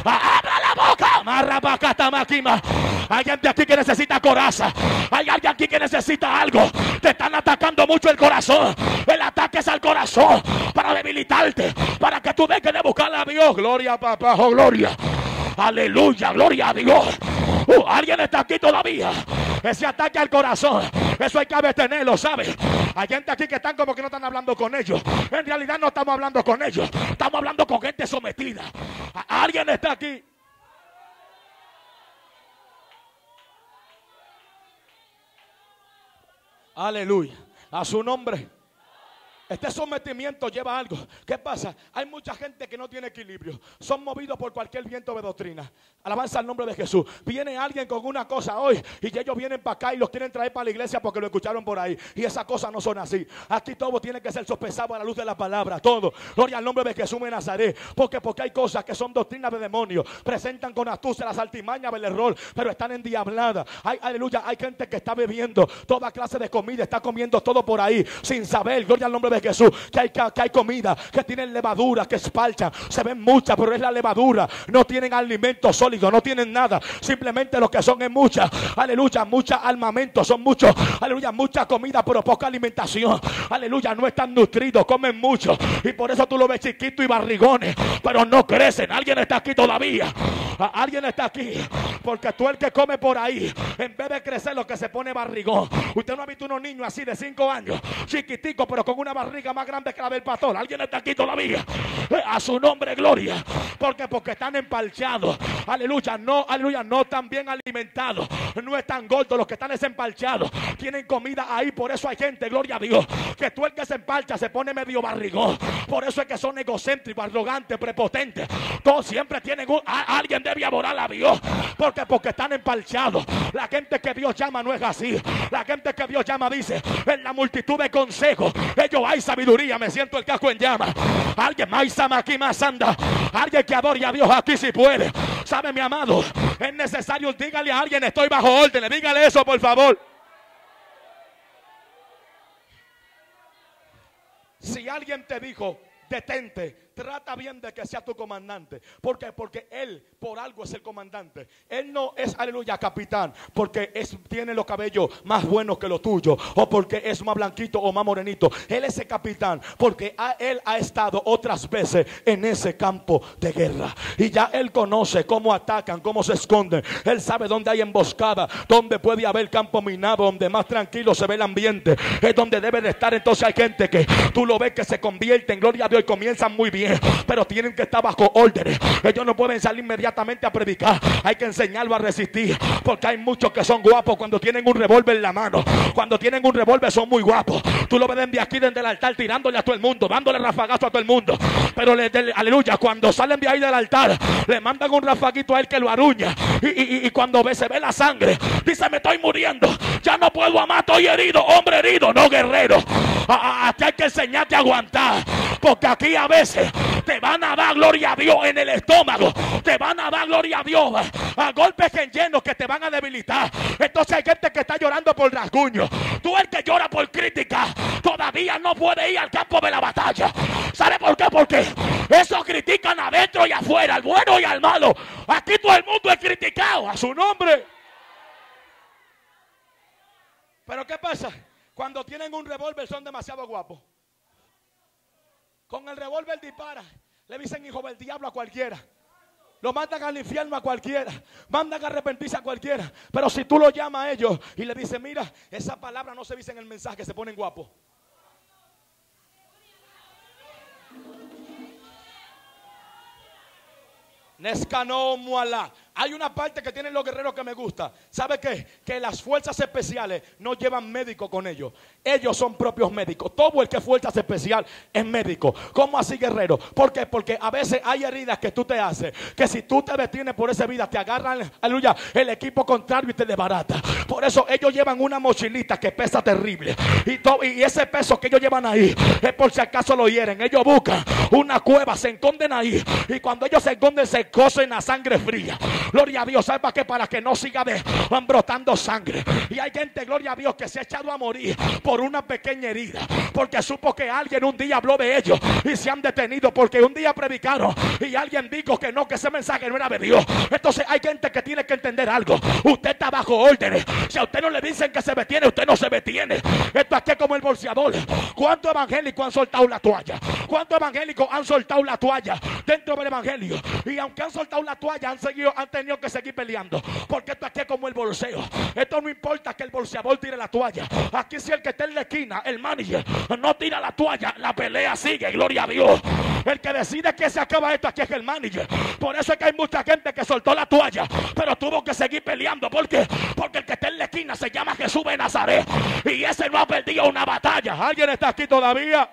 abra la boca. Marra para acá, está aquí más. Hay gente aquí que necesita coraza, hay alguien aquí que necesita algo. Te están atacando mucho el corazón. El ataque es al corazón, para debilitarte, para que tú dejes de buscar a Dios. Gloria, papá, oh, gloria. Aleluya, gloria a Dios. Alguien está aquí todavía. Ese ataque al corazón, eso hay que detenerlo, ¿sabes? Hay gente aquí que están como que no están hablando con ellos. En realidad no estamos hablando con ellos, estamos hablando con gente sometida. Alguien está aquí. Aleluya, a su nombre. Este sometimiento lleva a algo. ¿Qué pasa? Hay mucha gente que no tiene equilibrio, son movidos por cualquier viento de doctrina. Alabanza al nombre de Jesús. Viene alguien con una cosa hoy y ellos vienen para acá y los quieren traer para la iglesia porque lo escucharon por ahí. Y esas cosas no son así. Aquí todo tiene que ser sospesado a la luz de la palabra. Todo. Gloria al nombre de Jesús de Nazaret. Porque hay cosas que son doctrinas de demonios. Presentan con astucia las altimañas del error, pero están endiabladas. Hay, aleluya, hay gente que está bebiendo toda clase de comida, está comiendo todo por ahí sin saber. Gloria al nombre de Jesús, que hay comida que tienen levadura, que esparchan, se ven muchas, pero es la levadura. No tienen alimento sólido, no tienen nada, simplemente lo que son es muchas, aleluya, muchas armamentos, son muchos, aleluya, mucha comida, pero poca alimentación, aleluya, no están nutridos, comen mucho, y por eso tú lo ves chiquito y barrigones, pero no crecen. Alguien está aquí todavía, alguien está aquí, porque tú el que come por ahí, en vez de crecer, lo que se pone barrigón. Usted no ha visto unos niños así de 5 años, chiquiticos, pero con una barriga más grande que la del pastor. Alguien está aquí todavía. A su nombre, gloria. Porque están empalchados. Aleluya, no están bien alimentados. No están gordos, los que están desempalchados. Tienen comida ahí, por eso hay gente, gloria a Dios, que tú el que se empalcha se pone medio barrigón. Por eso es que son egocéntricos, arrogantes, prepotentes. Todos siempre tienen alguien debe adorar a Dios. Porque están empalchados. La gente que Dios llama no es así. La gente que Dios llama dice: en la multitud de consejos, ellos hay sabiduría. Me siento el casco en llama. Alguien más ama aquí, más anda. Alguien que adore a Dios aquí si puede. ¿Sabe, mi amado? Es necesario, dígale a alguien: estoy bajo órdenes. Dígale eso, por favor. Si alguien te dijo, detente, trata bien de que sea tu comandante. ¿Por qué? Porque él por algo es el comandante. Él no es, aleluya, capitán porque tiene los cabellos más buenos que los tuyos, o porque es más blanquito o más morenito. Él es el capitán porque él ha estado otras veces en ese campo de guerra, y ya él conoce cómo atacan, cómo se esconden. Él sabe dónde hay emboscada, dónde puede haber campo minado, donde más tranquilo se ve el ambiente, es donde debe de estar. Entonces hay gente que tú lo ves que se convierte en gloria a Dios y comienzan muy bien, pero tienen que estar bajo órdenes. Ellos no pueden salir inmediatamente a predicar. Hay que enseñarlo a resistir, porque hay muchos que son guapos cuando tienen un revólver en la mano. Cuando tienen un revólver son muy guapos. Tú lo ves de aquí, desde el altar, tirándole a todo el mundo, dándole rafagazo a todo el mundo. Pero aleluya, cuando salen de ahí del altar, le mandan un rafaguito a él que lo aruña. Y cuando se ve la sangre, dice: me estoy muriendo, ya no puedo amar, estoy herido. Hombre herido, no guerrero. Aquí hay que enseñarte a aguantar, porque aquí a veces te van a dar gloria a Dios en el estómago, te van a dar gloria a Dios a golpes en lleno que te van a debilitar. Entonces hay gente que está llorando por rasguño. Tú, el que llora por crítica, todavía no puede ir al campo de la batalla. ¿Sabe por qué? Porque esos critican adentro y afuera, al bueno y al malo. Aquí todo el mundo es criticado a su nombre. Pero ¿qué pasa? Cuando tienen un revólver son demasiado guapos. Con el revólver dispara, le dicen hijo del diablo a cualquiera, lo mandan al infierno a cualquiera, mandan a arrepentirse a cualquiera. Pero si tú lo llamas a ellos y le dices: mira, esa palabra no se dice en el mensaje, se ponen guapos. Hay una parte que tienen los guerreros que me gusta. ¿Sabe qué? Que las fuerzas especiales no llevan médico con ellos. Ellos son propios médicos. Todo el que es fuerzas especial es médico. ¿Cómo así, guerrero? ¿Por qué? Porque a veces hay heridas que tú te haces, que si tú te detienes por esa vida, te agarran, aleluya, el equipo contrario y te desbarata. Por eso ellos llevan una mochilita que pesa terrible. Y ese peso que ellos llevan ahí es por si acaso lo hieren. Ellos buscan una cueva, se esconden ahí. Y cuando ellos se esconden, se cocen a sangre fría. Gloria a Dios. ¿Sabe para qué? Para que no siga brotando sangre. Y hay gente, gloria a Dios, que se ha echado a morir por una pequeña herida, porque supo que alguien un día habló de ellos y se han detenido, porque un día predicaron y alguien dijo que no, que ese mensaje no era de Dios. Entonces hay gente que tiene que entender algo: usted está bajo órdenes. Si a usted no le dicen que se detiene, usted no se detiene. Esto aquí es como el boxeador. ¿Cuántos evangélicos han soltado la toalla? ¿Cuántos evangélicos han soltado la toalla dentro del evangelio? Y aunque han soltado la toalla, han tenido que seguir peleando, porque esto aquí es como el bolseo. Esto no importa que el bolseador tire la toalla. Aquí, si el que está en la esquina, el manager, no tira la toalla, la pelea sigue. Gloria a Dios. El que decide que se acaba esto aquí es el manager. Por eso es que hay mucha gente que soltó la toalla, pero tuvo que seguir peleando. ¿Por qué? Porque el que está en la esquina se llama Jesús de Nazaret, y ese no ha perdido una batalla. ¿Alguien está aquí todavía?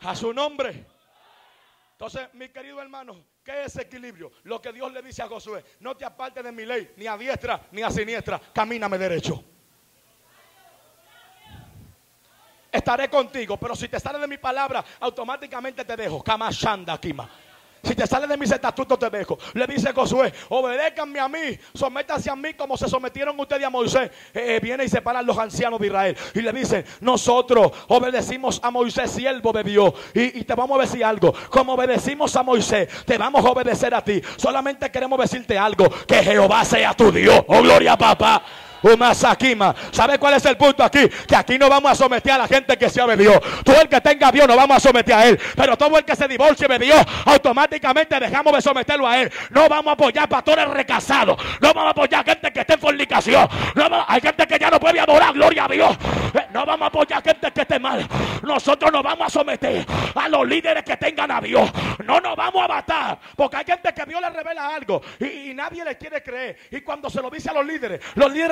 A su nombre. Entonces, mi querido hermano, ¿qué es equilibrio? Lo que Dios le dice a Josué: no te apartes de mi ley, ni a diestra ni a siniestra, camíname derecho. Estaré contigo, pero si te sales de mi palabra, automáticamente te dejo. Kamashanda Kima. Si te sales de mis estatutos, te dejo. Le dice Josué: obedézcanme a mí, sométanse a mí como se sometieron ustedes a Moisés. Viene y separan los ancianos de Israel y le dicen: nosotros obedecimos a Moisés, siervo de Dios. Y te vamos a decir algo: como obedecimos a Moisés, te vamos a obedecer a ti. Solamente queremos decirte algo: que Jehová sea tu Dios. Oh, gloria, papá. ¿Sabe cuál es el punto aquí? Que aquí no vamos a someter a la gente que sea de Dios. Todo el que tenga a Dios no vamos a someter a él, pero todo el que se divorcie de Dios, automáticamente dejamos de someterlo a él. No vamos a apoyar pastores recasados, no vamos a apoyar gente que esté en fornicación, hay gente que ya no puede adorar, gloria a Dios. No vamos a apoyar gente que esté mal. Nosotros nos vamos a someter a los líderes que tengan a Dios. No nos vamos a matar, porque hay gente que Dios le revela algo y nadie le quiere creer, y cuando se lo dice a los líderes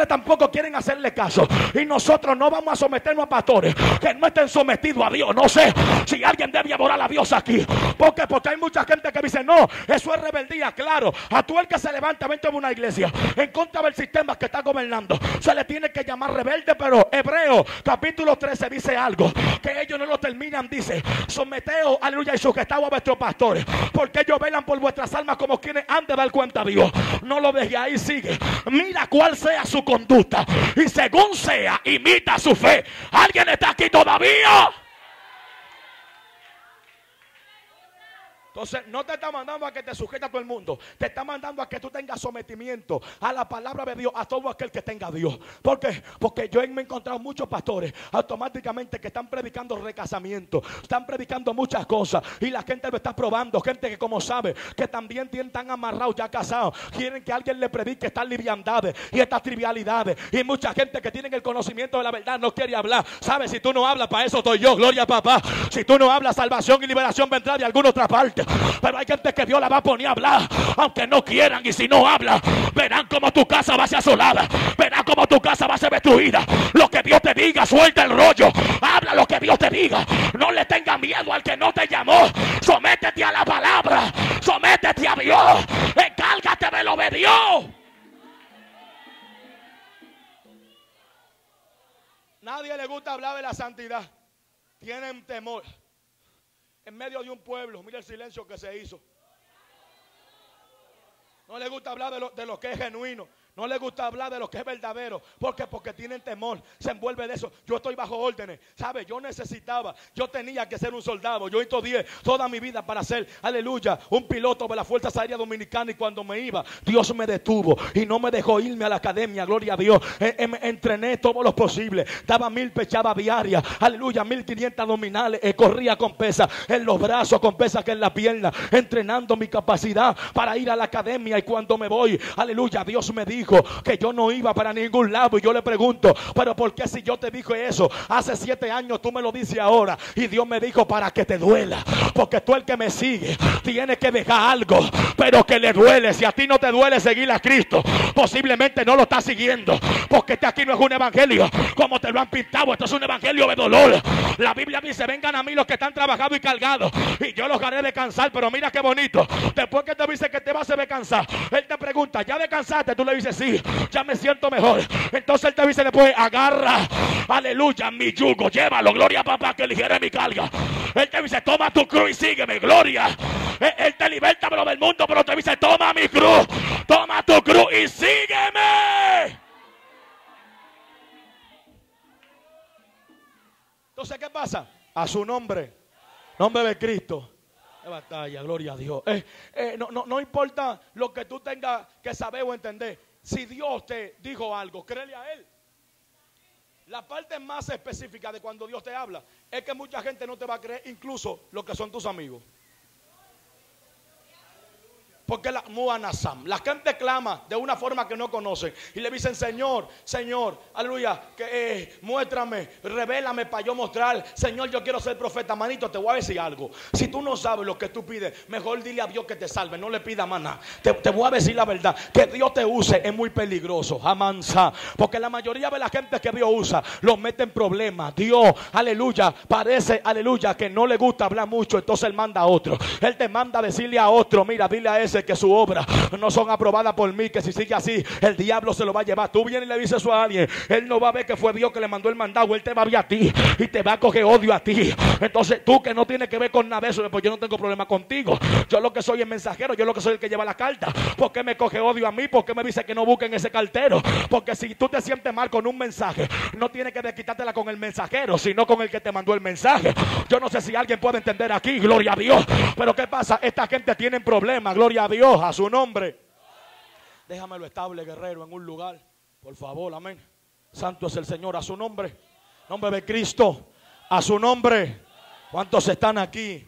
tampoco quieren hacerle caso, y nosotros no vamos a someternos a pastores que no estén sometidos a Dios. No sé si alguien debe adorar a Dios aquí, porque hay mucha gente que dice no, eso es rebeldía. Claro, a todo el que se levanta dentro de una iglesia en contra del sistema que está gobernando se le tiene que llamar rebelde, pero Hebreos capítulo 13 dice algo que ellos no lo terminan. Dice: someteos, aleluya, y sujetaos a vuestros pastores, porque ellos velan por vuestras almas como quienes han de dar cuenta a Dios. No lo dejes ahí, sigue. Mira cuál sea su conducta y según sea, imita su fe. ¿Alguien está aquí todavía? Entonces no te está mandando a que te sujetes a todo el mundo, te está mandando a que tú tengas sometimiento a la palabra de Dios, a todo aquel que tenga a Dios. ¿Por qué? Porque yo me he encontrado muchos pastores automáticamente que están predicando recasamiento, están predicando muchas cosas y la gente lo está probando. Gente que como sabe que también tienen tan amarrados, ya casados, quieren que alguien le predique estas liviandades y estas trivialidades, y mucha gente que tienen el conocimiento de la verdad no quiere hablar. ¿Sabes? Si tú no hablas, para eso estoy yo, gloria a papá. Si tú no hablas, salvación y liberación vendrá de alguna otra parte. Pero hay gente que Dios la va a poner a hablar aunque no quieran, y si no habla verán como tu casa va a ser asolada, verán como tu casa va a ser destruida. Lo que Dios te diga, suelta el rollo, habla lo que Dios te diga. No le tengas miedo al que no te llamó. Sométete a la palabra, sométete a Dios, encárgate de lo de Dios. Nadie le gusta hablar de la santidad, tienen temor. En medio de un pueblo, mira el silencio que se hizo. No les gusta hablar de lo que es genuino. No les gusta hablar de lo que es verdadero. ¿Por qué? Porque tienen temor. Se envuelve de eso. Yo estoy bajo órdenes. ¿Sabe? Yo necesitaba. Yo tenía que ser un soldado. Yo hice 10 toda mi vida para ser, aleluya, un piloto de la Fuerza Aérea Dominicana. Y cuando me iba, Dios me detuvo y no me dejó irme a la academia. Gloria a Dios. Entrené todo lo posible. Daba 1000 pechadas diarias. Aleluya. 1500 abdominales. Corría con pesas en los brazos, con pesas que en la pierna. Entrenando mi capacidad para ir a la academia. Y cuando me voy, aleluya, Dios me dijo que yo no iba para ningún lado. Y yo le pregunto, pero ¿por qué si yo te dije eso hace 7 años tú me lo dices ahora? Y Dios me dijo, para que te duela, porque tú, el que me sigue, tienes que dejar algo, pero que le duele. Si a ti no te duele seguir a Cristo, posiblemente no lo estás siguiendo, porque este aquí no es un evangelio como te lo han pintado. Esto es un evangelio de dolor. La Biblia dice: vengan a mí los que están trabajados y cargados, y yo los haré descansar. Pero mira qué bonito, después que te dice que te vas a descansar, Él te pregunta: ¿ya descansaste? Tú le dices: sí, ya me siento mejor. Entonces Él te dice después: agarra, aleluya, mi yugo, llévalo, gloria a papá, que ligera mi carga. Él te dice: toma tu cruz y sígueme, gloria. Él te liberta pero del mundo, pero te dice: toma mi cruz, toma tu cruz y sígueme. Entonces, ¿qué pasa? A su nombre, nombre de Cristo, de batalla, gloria a Dios. No importa lo que tú tengas que saber o entender. Si Dios te dijo algo, créele a Él. La parte más específica de cuando Dios te habla es que mucha gente no te va a creer, incluso los que son tus amigos. Porque la gente clama de una forma que no conocen y le dicen: Señor, Señor, aleluya, que muéstrame, revélame para yo mostrar. Señor, yo quiero ser profeta. Manito, te voy a decir algo: si tú no sabes lo que tú pides, mejor dile a Dios que te salve, no le pida más nada. Te voy a decir la verdad, que Dios te use es muy peligroso, amansa, porque la mayoría de la gente que Dios usa los mete en problemas. Dios, aleluya, parece, aleluya, que no le gusta hablar mucho, entonces Él manda a otro. Él te manda a decirle a otro: mira, dile a ese que su obra no son aprobadas por mí, que si sigue así el diablo se lo va a llevar. Tú vienes y le dices eso a alguien, él no va a ver que fue Dios que le mandó el mandado. Él te va a ver a ti y te va a coger odio a ti. Entonces tú, que no tienes que ver con nada de eso, pues yo no tengo problema contigo. Yo lo que soy es mensajero, yo lo que soy el que lleva la carta. ¿Por qué me coge odio a mí? ¿Por qué me dice que no busquen ese cartero? Porque si tú te sientes mal con un mensaje, no tienes que desquitártela con el mensajero, sino con el que te mandó el mensaje. Yo no sé si alguien puede entender aquí, gloria a Dios. Pero ¿qué pasa? Esta gente tiene problemas, gloria a Dios, a su nombre. Déjamelo estable, guerrero, en un lugar, por favor, amén. Santo es el Señor, a su nombre, nombre de Cristo, a su nombre. ¿Cuántos están aquí?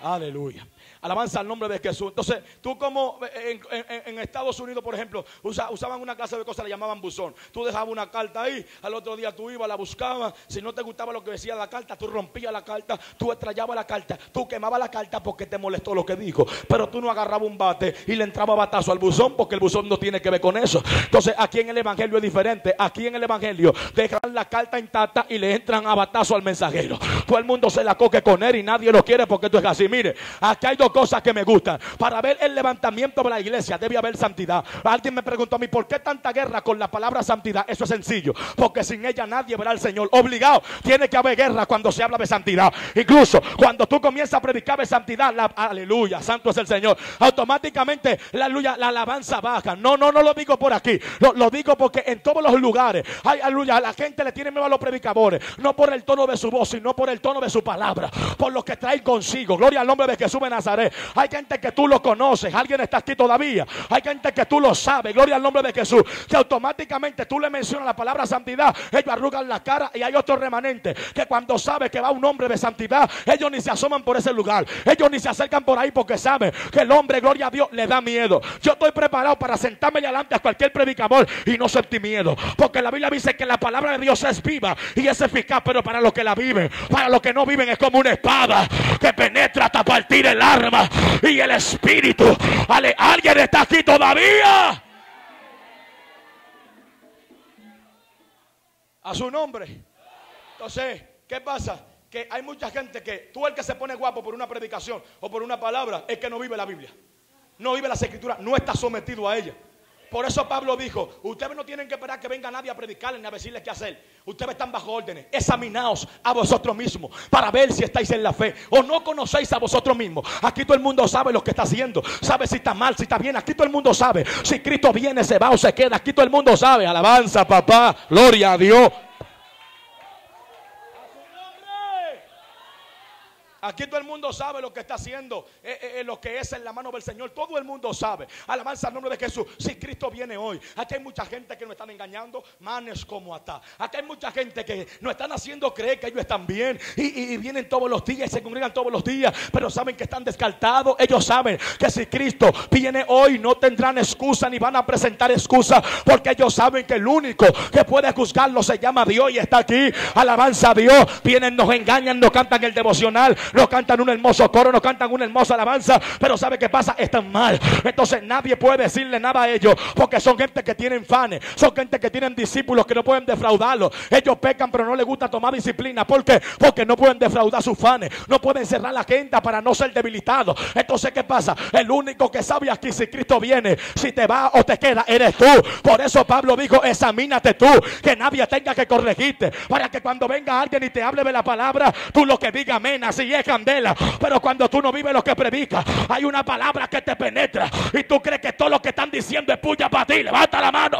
Aleluya. Alabanza al nombre de Jesús. Entonces, tú como en Estados Unidos, por ejemplo, usaban una clase de cosas, le llamaban buzón. Tú dejabas una carta ahí, al otro día tú ibas, la buscabas. Si no te gustaba lo que decía la carta, tú rompías la carta, tú estrellabas la carta, tú quemabas la carta porque te molestó lo que dijo. Pero tú no agarrabas un bate y le entraba batazo al buzón, porque el buzón no tiene que ver con eso. Entonces, aquí en el evangelio es diferente. Aquí en el evangelio dejan la carta intacta y le entran a batazo al mensajero. Todo el mundo se la coque con él y nadie lo quiere porque tú es así. Mire, aquí hay dos cosas que me gustan. Para ver el levantamiento de la iglesia debe haber santidad. Alguien me preguntó a mí, ¿por qué tanta guerra con la palabra santidad? Eso es sencillo, porque sin ella nadie verá al Señor. Obligado, tiene que haber guerra cuando se habla de santidad. Incluso cuando tú comienzas a predicar de santidad, aleluya, santo es el Señor, automáticamente la alabanza baja. No lo digo por aquí, lo digo porque en todos los lugares, aleluya, a la gente le tiene miedo a los predicadores, no por el tono de su voz, sino por el tono de su palabra, por lo que trae consigo. Gloria al nombre de Jesús de Nazaret. Hay gente que tú lo conoces, alguien está aquí todavía, hay gente que tú lo sabes, gloria al nombre de Jesús, que automáticamente tú le mencionas la palabra santidad, ellos arrugan la cara. Y hay otros remanentes que cuando sabe que va un hombre de santidad, ellos ni se asoman por ese lugar, ellos ni se acercan por ahí, porque saben que el hombre, gloria a Dios, le da miedo. Yo estoy preparado para sentarme delante a cualquier predicador y no sentir miedo, porque la Biblia dice que la palabra de Dios es viva y es eficaz, pero para los que la viven. Para los que no viven es como una espada que penetra hasta partir el alma y el espíritu. ¿Alguien está aquí todavía? A su nombre. Entonces, ¿qué pasa? Que hay mucha gente que tú, el que se pone guapo por una predicación o por una palabra, es que no vive la Biblia, no vive las escrituras, no está sometido a ella. Por eso Pablo dijo, ustedes no tienen que esperar que venga nadie a predicarles ni a decirles qué hacer. Ustedes están bajo órdenes. Examinaos a vosotros mismos para ver si estáis en la fe o no conocéis a vosotros mismos. Aquí todo el mundo sabe lo que está haciendo, sabe si está mal, si está bien. Aquí todo el mundo sabe si Cristo viene, se va o se queda. Aquí todo el mundo sabe. Alabanza, papá, gloria a Dios. Aquí todo el mundo sabe lo que está haciendo, lo que es en la mano del Señor. Todo el mundo sabe. Alabanza al nombre de Jesús. Si Cristo viene hoy, aquí hay mucha gente que nos están engañando, manes como atá. Aquí hay mucha gente que nos están haciendo creer que ellos están bien y vienen todos los días y se congregan todos los días, pero saben que están descartados. Ellos saben que si Cristo viene hoy no tendrán excusa ni van a presentar excusa, porque ellos saben que el único que puede juzgarlo se llama Dios y está aquí. Alabanza a Dios. Vienen, nos engañan, nos cantan el devocional, no cantan un hermoso coro, no cantan una hermosa alabanza, pero ¿sabe qué pasa? Están mal. Entonces nadie puede decirle nada a ellos, porque son gente que tienen fanes, son gente que tienen discípulos que no pueden defraudarlos. Ellos pecan, pero no les gusta tomar disciplina. ¿Por qué? Porque no pueden defraudar sus fanes, no pueden cerrar la agenda para no ser debilitados. Entonces, ¿qué pasa? El único que sabe aquí si Cristo viene, si te va o te queda, eres tú. Por eso Pablo dijo, examínate tú, que nadie tenga que corregirte, para que cuando venga alguien y te hable de la palabra, tú lo que diga amén, así es, candela. Pero cuando tú no vives lo que predicas, hay una palabra que te penetra y tú crees que todo lo que están diciendo es puya para ti. Levanta la mano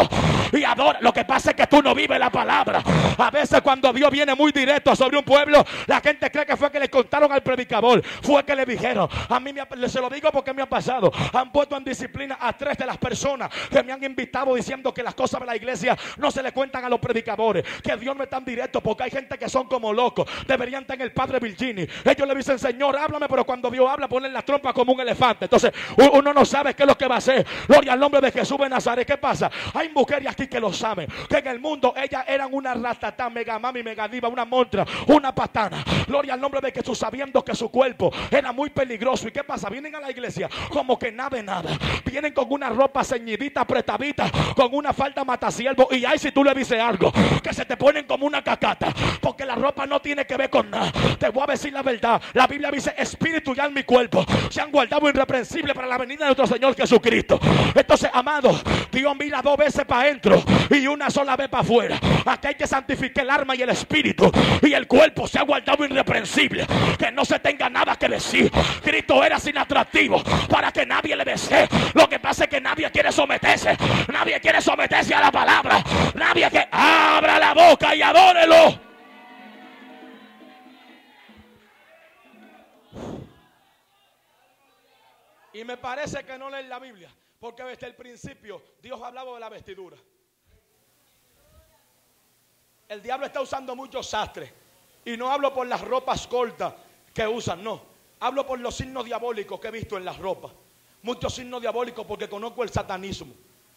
y adora. Lo que pasa es que tú no vives la palabra. A veces cuando Dios viene muy directo sobre un pueblo, la gente cree que fue que le contaron al predicador, fue que le dijeron. A mí se lo digo porque me ha pasado. Han puesto en disciplina a 3 de las personas que me han invitado diciendo que las cosas de la iglesia no se le cuentan a los predicadores, que Dios no es tan directo, porque hay gente que son como locos. Deberían estar en el Padre Virginie. Ellos le dicen, Señor, háblame, pero cuando Dios habla ponen la trompa como un elefante. Entonces uno no sabe qué es lo que va a hacer. Gloria al nombre de Jesús de Nazaret. ¿Qué pasa? Hay mujeres aquí que lo saben, que en el mundo ellas eran una ratatá, mega mami, mega diva, una montra, una patana. Gloria al nombre de Jesús, sabiendo que su cuerpo era muy peligroso. ¿Y qué pasa? Vienen a la iglesia como que nada de nada. Vienen con una ropa ceñidita, apretadita, con una falda matasiervo. Y ahí si tú le dices algo, que se te ponen como una cacata, porque la ropa no tiene que ver con nada. Te voy a decir la verdad. La Biblia dice, espíritu y alma y cuerpo se han guardado irreprensible para la venida de nuestro Señor Jesucristo. Entonces, amado, Dios mira 2 veces para adentro y una sola vez para afuera. Aquí hay que santificar el alma y el espíritu, y el cuerpo se ha guardado irreprensible, que no se tenga nada que decir. Cristo era sin atractivo para que nadie le desee. Lo que pasa es que nadie quiere someterse. Nadie quiere someterse a la palabra. Nadie que abra la boca y adórelo. Y me parece que no leen la Biblia, porque desde el principio Dios hablaba de la vestidura. El diablo está usando muchos sastres. Y no hablo por las ropas cortas que usan, no. Hablo por los signos diabólicos que he visto en las ropas. Muchos signos diabólicos porque conozco el satanismo,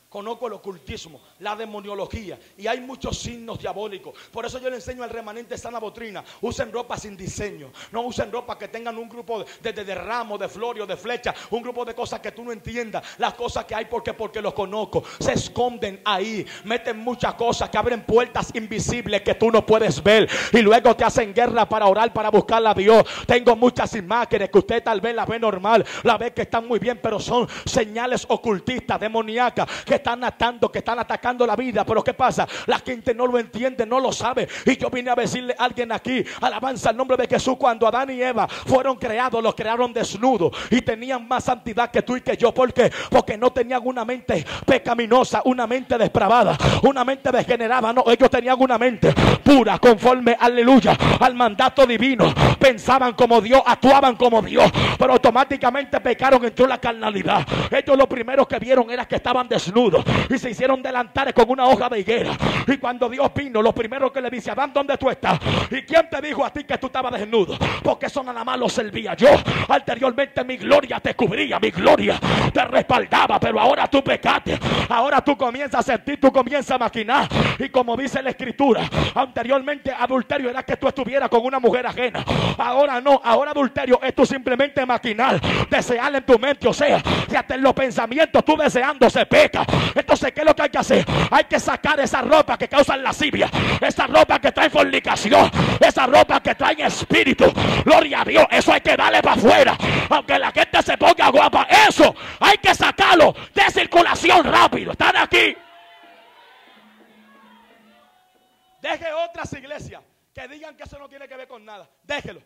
conozco el ocultismo, la demoniología, y hay muchos signos diabólicos. Por eso yo le enseño al remanente sana doctrina: usen ropa sin diseño, no usen ropa que tengan un grupo de ramos, de flores, de flechas, un grupo de cosas que tú no entiendas, las cosas que hay porque los conozco. Se esconden ahí, meten muchas cosas que abren puertas invisibles que tú no puedes ver, y luego te hacen guerra para orar, para buscar a Dios. Tengo muchas imágenes que usted tal vez la ve normal, la ve que están muy bien, pero son señales ocultistas, demoníacas, que están atando, que están atacando la vida. Pero ¿qué pasa? La gente no lo entiende, no lo sabe. Y yo vine a decirle a alguien aquí, alabanza al nombre de Jesús, cuando Adán y Eva fueron creados, los crearon desnudos y tenían más santidad que tú y que yo. ¿Por qué? Porque no tenían una mente pecaminosa, una mente depravada, una mente degenerada. No, ellos tenían una mente pura, conforme, aleluya, al mandato divino. Pensaban como Dios, actuaban como Dios, pero automáticamente pecaron, entró la carnalidad. Ellos lo primero que vieron era que estaban desnudos y se hicieron delantares con una hoja de higuera. Y cuando Dios vino, lo primero que le dice: Adán, ¿dónde tú estás? ¿Y quién te dijo a ti que tú estabas desnudo? Porque eso nada más lo servía yo. Anteriormente mi gloria te cubría, mi gloria te respaldaba, pero ahora tú pecaste, ahora tú comienzas a sentir, tú comienzas a maquinar. Y como dice la escritura, anteriormente adulterio era que tú estuvieras con una mujer ajena. Ahora no, ahora adulterio es tú simplemente maquinar, desear en tu mente, o sea, que hasta en los pensamientos tú deseando se peca. Entonces, ¿qué es lo que hay que hacer? Hay que sacar esa ropa que causa lascivia, esa ropa que trae fornicación, esa ropa que trae espíritu. Gloria a Dios, eso hay que darle para afuera. Aunque la gente se ponga guapa, eso hay que sacarlo de circulación rápido. ¿Están aquí? Deje otras iglesias que digan que eso no tiene que ver con nada. Déjelo,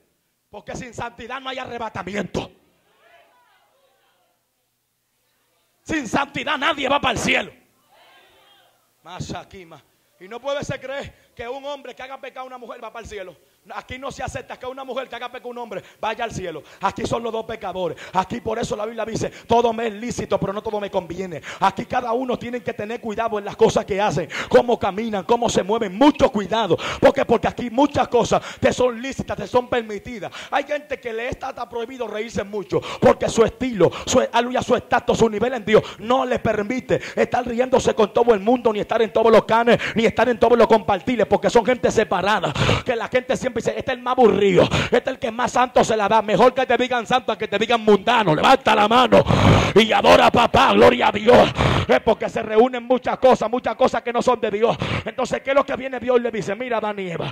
porque sin santidad no hay arrebatamiento. Sin santidad nadie va para el cielo. Más aquí, más. Y no puede ser creer que un hombre que haga pecar a una mujer va para el cielo. Aquí no se acepta que una mujer que haga pecar a un hombre vaya al cielo. Aquí son los dos pecadores. Aquí por eso la Biblia dice: todo me es lícito, pero no todo me conviene. Aquí cada uno tiene que tener cuidado en las cosas que hacen, cómo caminan, cómo se mueven. Mucho cuidado. Porque aquí muchas cosas te son lícitas, te son permitidas. Hay gente que le está prohibido reírse mucho, porque su estilo, su estatus, su nivel en Dios no le permite estar riéndose con todo el mundo, ni estar en todos los canes, ni estar en todos los compartiles, porque son gente separada, que la gente siempre dice: este es el más aburrido, este es el que más santo se la da. Mejor que te digan santo a que te digan mundano. Levanta la mano y adora a papá, gloria a Dios. Es porque se reúnen muchas cosas que no son de Dios. Entonces, ¿qué es lo que viene Dios y le dice? Mira, Adán y Eva,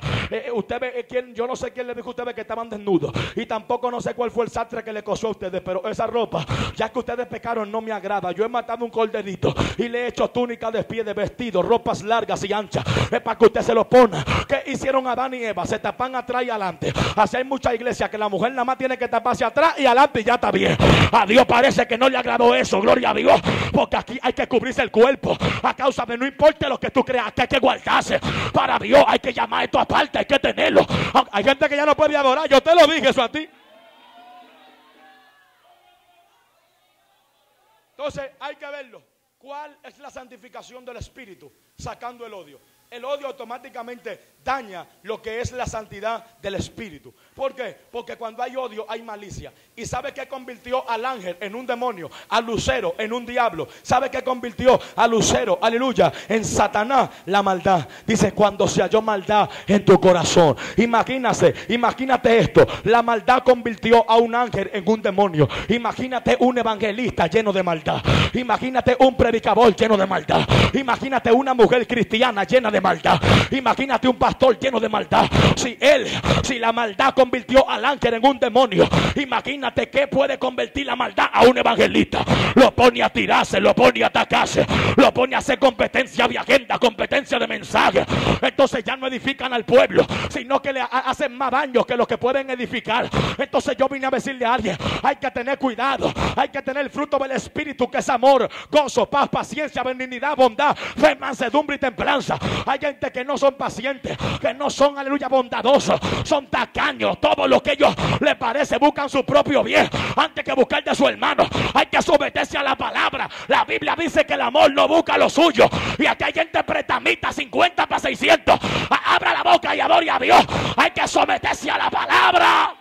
ustedes, yo no sé quién le dijo a ustedes que estaban desnudos, y tampoco no sé cuál fue el sastre que le cosió a ustedes, pero esa ropa, ya que ustedes pecaron, no me agrada. Yo he matado un corderito y le he hecho túnica de pie, de vestido, ropas largas y anchas, es para que usted se lo ponga. ¿Qué hicieron Adán y Eva? Se tapan atrás y adelante. Así hay muchas iglesias que la mujer nada más tiene que taparse atrás y adelante y ya está bien. A Dios parece que no le agradó eso, gloria a Dios, porque aquí hay que cubrirse el cuerpo a causa de no importa lo que tú creas, que hay que guardarse para Dios. Hay que llamar esto aparte, hay que tenerlo. Hay gente que ya no puede adorar. Yo te lo dije eso a ti. Entonces hay que verlo. ¿Cuál es la santificación del espíritu? Sacando el odio. El odio automáticamente daña lo que es la santidad del espíritu. ¿Por qué? Porque cuando hay odio hay malicia. ¿Y sabe qué convirtió al ángel en un demonio? A Lucero en un diablo. ¿Sabe qué convirtió a Lucero, aleluya, en Satanás? La maldad. Dice: cuando se halló maldad en tu corazón. Imagínate esto: la maldad convirtió a un ángel en un demonio. Imagínate un evangelista lleno de maldad. Imagínate un predicador lleno de maldad. Imagínate una mujer cristiana llena de maldad. Imagínate un pastor lleno de maldad. Si la maldad convirtió al ángel en un demonio, imagínate que puede convertir la maldad a un evangelista. Lo pone a tirarse, lo pone a atacarse, lo pone a hacer competencia de agenda, competencia de mensaje. Entonces ya no edifican al pueblo, sino que le hacen más daño que los que pueden edificar. Entonces yo vine a decirle a alguien: hay que tener cuidado, hay que tener el fruto del espíritu, que es amor, gozo, paz, paciencia, benignidad, bondad, fe, mansedumbre y templanza. Hay gente que no son pacientes, que no son, aleluya, bondadosos, son tacaños. Todo lo que ellos les parece, buscan su propio bien antes que buscar de su hermano. Hay que someterse a la palabra. La Biblia dice que el amor no busca lo suyo. Y aquí hay gente pretamita, 50 para 600. Abra la boca y adore a Dios. Hay que someterse a la palabra.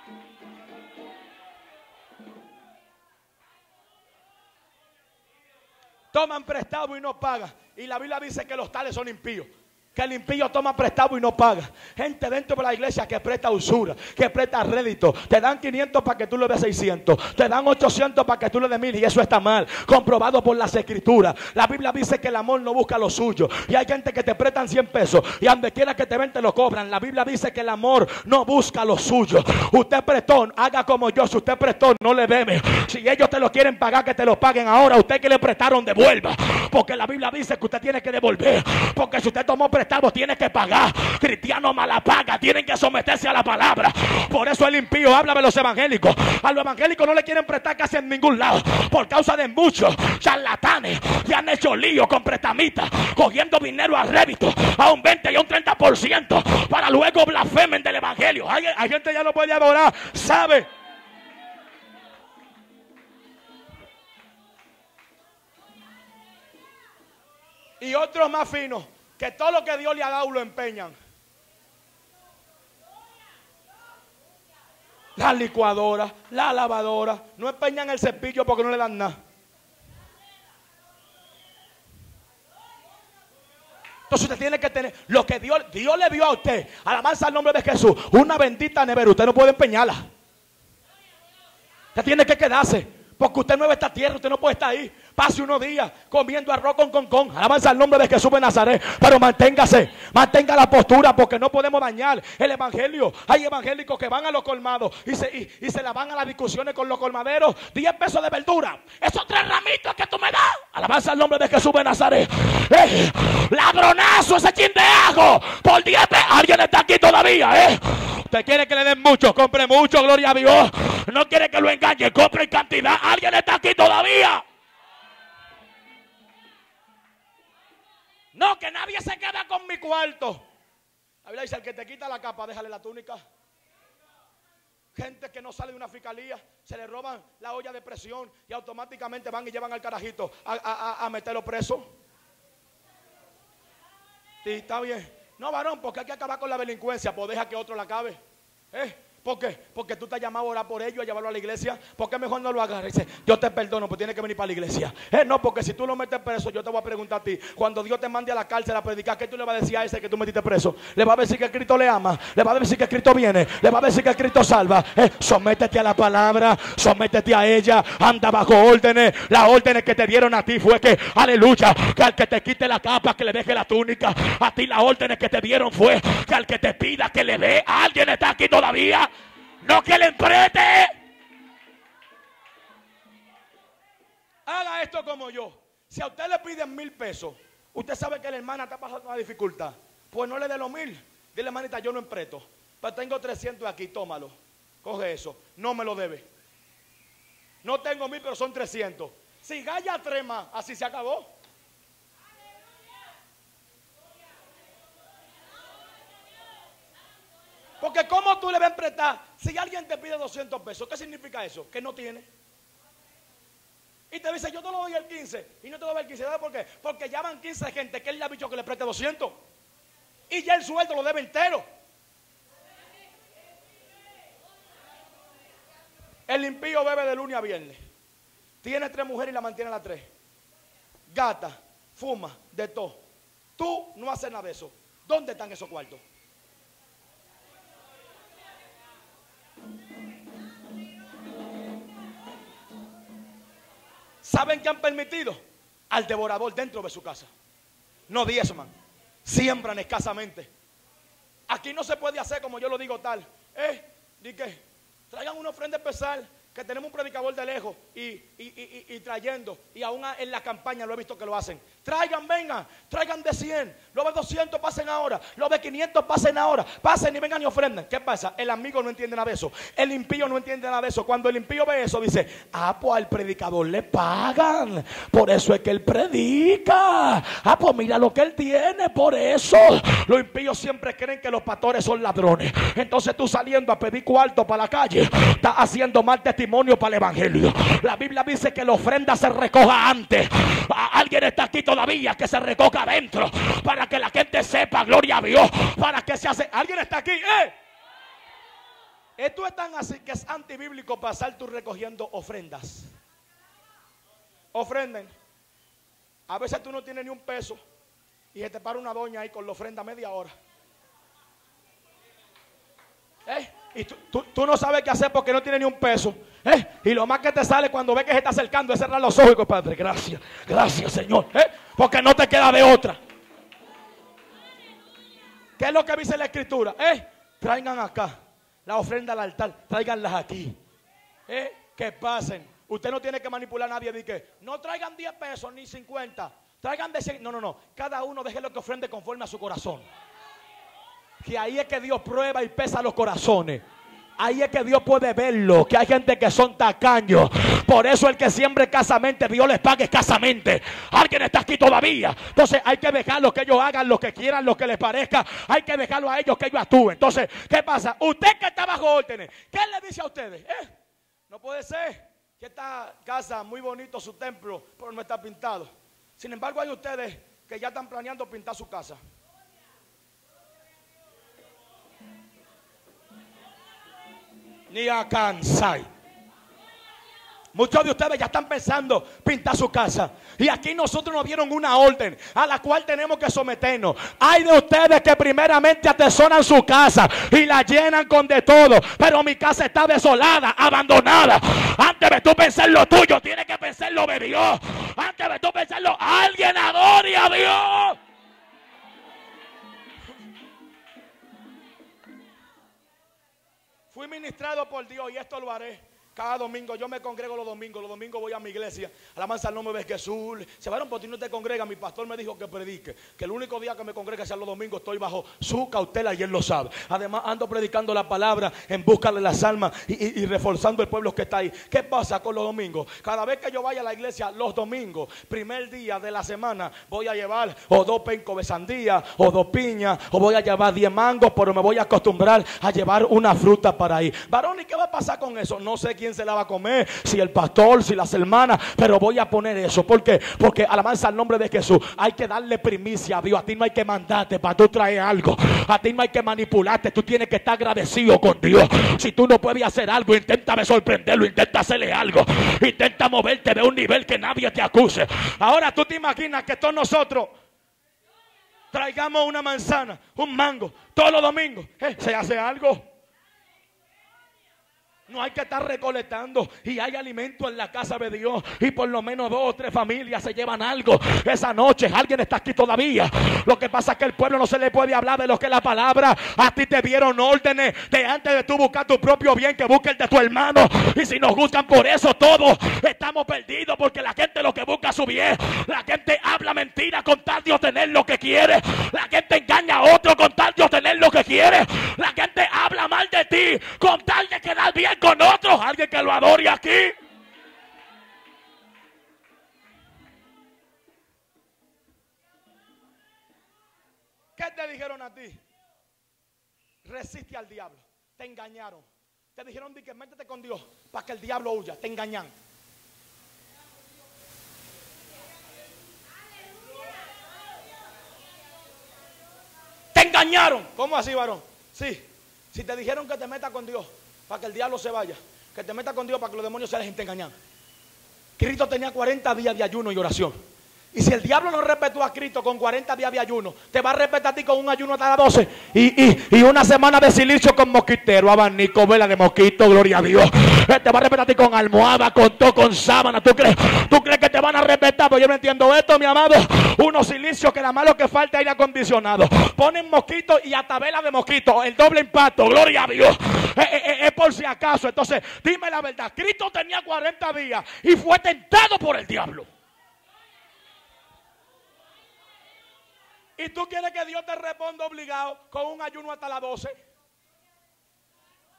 toman prestado y no pagan. Y la Biblia dice que los tales son impíos. Que el impío toma prestado y no paga. Gente dentro de la iglesia que presta usura, que presta rédito. Te dan 500 para que tú le des 600. Te dan 800 para que tú le des 1000. Y eso está mal, comprobado por las escrituras. La Biblia dice que el amor no busca lo suyo. Y hay gente que te prestan 100 pesos y donde quiera que te ven te lo cobran. La Biblia dice que el amor no busca lo suyo. Usted prestó, haga como yo. Si usted prestó, no le deme. Si ellos te lo quieren pagar, que te lo paguen ahora. Usted que le prestaron, devuelva. Porque la Biblia dice que usted tiene que devolver. Porque si usted tomó prestado, tiene que pagar. Cristiano mala paga. Tienen que someterse a la palabra. Por eso el impío, háblame los evangélicos. A los evangélicos no le quieren prestar casi en ningún lado, por causa de muchos charlatanes que han hecho lío con prestamistas, cogiendo dinero a rédito, a un 20 y a un 30%, para luego blasfemen del evangelio. Hay gente ya no puede adorar. ¿Sabe? Y otros más finos, que todo lo que Dios le ha dado lo empeñan. La licuadora, la lavadora, no empeñan el cepillo porque no le dan nada. Entonces usted tiene que tener lo que Dios le dio a usted. Alabanza al nombre de Jesús. Una bendita nevera, usted no puede empeñarla. Usted tiene que quedarse, porque usted no es esta tierra, usted no puede estar ahí. Pase unos días comiendo arroz con concón. Alabanza el nombre de Jesús de Nazaret. Pero manténgase, mantenga la postura, porque no podemos dañar el evangelio. Hay evangélicos que van a los colmados y se la van a las discusiones con los colmaderos. 10 pesos de verdura, esos 3 ramitos que tú me das. Alabanza el nombre de Jesús de Nazaret. Ladronazo ese chin de ajo por 10 pesos. Alguien está aquí todavía. Usted quiere que le den mucho, compre mucho, gloria a Dios. No quiere que lo engañe, compre en cantidad. Alguien está aquí todavía. No, que nadie se queda con mi cuarto. La Biblia dice, el que te quita la capa, déjale la túnica. Gente que no sale de una fiscalía, se le roban la olla de presión y automáticamente van y llevan al carajito a meterlo preso. Sí, está bien. No, varón, porque hay que acabar con la delincuencia. Pues deja que otro la acabe. ¿Por qué? Porque tú te has llamado a orar por ellos, a llevarlo a la iglesia. ¿Por qué mejor no lo agarres? Dice, yo te perdono, pues tiene que venir para la iglesia. No, porque si tú lo metes preso, yo te voy a preguntar a ti. Cuando Dios te mande a la cárcel a predicar, ¿qué tú le vas a decir a ese que tú metiste preso? ¿Le vas a decir que Cristo le ama? ¿Le vas a decir que Cristo viene? ¿Le vas a decir que Cristo salva? Sométete a la palabra, sométete a ella, anda bajo órdenes. Las órdenes que te dieron a ti fue que, aleluya, que al que te quite la capa, que le deje la túnica. A ti las órdenes que te dieron fue que al que te pida, que le dé. Alguien está aquí todavía. No que le empreste. Haga esto como yo. Si a usted le piden 1000 pesos, usted sabe que la hermana está pasando una dificultad, pues no le dé los 1000. Dile, hermanita, yo no empresto, pero tengo 300 aquí, tómalo. Coge eso, no me lo debe. No tengo 1000, pero son 300. Si galla 3 más, así se acabó. Porque ¿cómo tú le vas a prestar? Si alguien te pide 200 pesos, ¿qué significa eso? Que no tiene. Y te dice, yo te lo doy el 15. Y no te lo doy el 15. ¿Por qué? Porque ya van 15 gente que él le ha dicho que le preste 200. Y ya el sueldo lo debe entero. El impío bebe de lunes a viernes. Tiene 3 mujeres y la mantiene a las 3. Gata, fuma, de todo. Tú no haces nada de eso. ¿Dónde están esos cuartos? ¿Saben qué han permitido? Al devorador dentro de su casa. No diezman, siembran escasamente. Aquí no se puede hacer como yo lo digo tal. Di que traigan una ofrenda especial, que tenemos un predicador de lejos y trayendo. Y aún en la campaña lo he visto que lo hacen. Traigan, vengan, traigan de 100. Los de 200 pasen ahora, los de 500 pasen ahora. Pasen y vengan y ofrendan. ¿Qué pasa? El amigo no entiende nada de eso. El impío no entiende nada de eso. Cuando el impío ve eso dice, pues al predicador le pagan, por eso es que él predica. Pues mira lo que él tiene, por eso. Los impíos siempre creen que los pastores son ladrones. Entonces tú saliendo a pedir cuarto para la calle, estás haciendo mal testimonio para el evangelio. La Biblia dice que la ofrenda se recoja antes. Alguien está aquí todavía, que se recoja adentro, para que la gente sepa, gloria a Dios, para que se hace. Alguien está aquí. Esto es tan así que es antibíblico pasar tú recogiendo ofrendas. Ofrenden. A veces tú no tienes ni un peso y se te para una doña ahí con la ofrenda media hora. Y tú no sabes qué hacer porque no tienes ni un peso. Y lo más que te sale cuando ves que se está acercando es cerrar los ojos y decir, Padre, gracias, gracias, Señor. Porque no te queda de otra. ¿Qué es lo que dice la Escritura? Traigan acá la ofrenda al altar, tráiganlas aquí. Que pasen. Usted no tiene que manipular a nadie. De que no traigan 10 pesos ni 50. Traigan de 100. No, no, no. Cada uno deje lo que ofrende conforme a su corazón. Que ahí es que Dios prueba y pesa los corazones. Ahí es que Dios puede verlo. Que hay gente que son tacaños. Por eso el que siembra escasamente, Dios les paga escasamente. Alguien está aquí todavía. Entonces hay que dejarlos que ellos hagan lo que quieran, lo que les parezca. Hay que dejarlos a ellos que ellos actúen. Entonces, ¿qué pasa? Usted que está bajo órdenes, ¿qué le dice a ustedes? No puede ser que esta casa, muy bonito su templo, pero no está pintado. Sin embargo, hay ustedes que ya están planeando pintar su casa. Ni alcanzáis. Muchos de ustedes ya están pensando pintar su casa. Y aquí nosotros nos dieron una orden a la cual tenemos que someternos. Hay de ustedes que primeramente atesoran su casa y la llenan con de todo. Pero mi casa está desolada, abandonada. Antes de tú pensar lo tuyo, tienes que pensar lo de Dios. Antes de tú pensarlo, alguien adore a Dios. Fui ministrado por Dios y esto lo haré. Cada domingo, yo me congrego los domingos voy a mi iglesia, alabanza el nombre de Jesús. Se van porque no te congrega, mi pastor me dijo que predique, que el único día que me congrega sea los domingos, estoy bajo su cautela y él lo sabe. Además ando predicando la palabra en busca de las almas y reforzando el pueblo que está ahí. ¿Qué pasa con los domingos? Cada vez que yo vaya a la iglesia los domingos, primer día de la semana, voy a llevar o 2 pencos de sandía, o 2 piñas, o voy a llevar 10 mangos, pero me voy a acostumbrar a llevar una fruta para ahí. Varón, ¿y qué va a pasar con eso? No sé quién se la va a comer, si el pastor, si las hermanas, pero voy a poner eso. ¿Por qué? Porque alabanza al nombre de Jesús. Hay que darle primicia a Dios. A ti no hay que mandarte para tú traer algo. A ti no hay que manipularte. Tú tienes que estar agradecido con Dios. Si tú no puedes hacer algo, intenta sorprenderlo, intenta hacerle algo, intenta moverte de un nivel que nadie te acuse. Ahora tú te imaginas que todos nosotros traigamos una manzana, un mango, todos los domingos. Se hace algo. No hay que estar recolectando y hay alimento en la casa de Dios y por lo menos 2 o 3 familias se llevan algo esa noche. Alguien está aquí todavía. Lo que pasa es que el pueblo no se le puede hablar de lo que es la palabra. A ti te dieron órdenes de antes de tú buscar tu propio bien que busque el de tu hermano, y si nos buscan por eso todos estamos perdidos, porque la gente lo que busca es su bien. La gente habla mentira con tal de obtener lo que quiere. La gente engaña a otro con tal de obtener lo que quiere. La gente habla mal de ti con tal de quedar bien con otros. Alguien que lo adore aquí. ¿Qué te dijeron a ti? Resiste al diablo. Te engañaron. Te dijeron que métete con Dios para que el diablo huya. Te engañan. Te engañaron. ¿Cómo así, varón? Sí. Si te dijeron que te metas con Dios para que el diablo se vaya, que te metas con Dios para que los demonios se dejen de engañar. Cristo tenía 40 días de ayuno y oración. Y si el diablo no respetó a Cristo con 40 días de ayuno, te va a respetar a ti con un ayuno hasta las 12 y una semana de silicio con mosquitero, abanico, vela de mosquito, gloria a Dios. Te va a respetar a ti con almohada, con todo, con sábana. ¿Tú crees que te van a respetar? Pues yo no entiendo esto, mi amado. Unos silicios que nada más lo que falta es aire acondicionado. Ponen mosquitos y hasta vela de mosquito. El doble impacto, gloria a Dios. Es por si acaso. Entonces, dime la verdad. Cristo tenía 40 días y fue tentado por el diablo. ¿Y tú quieres que Dios te responda obligado con un ayuno hasta las 12?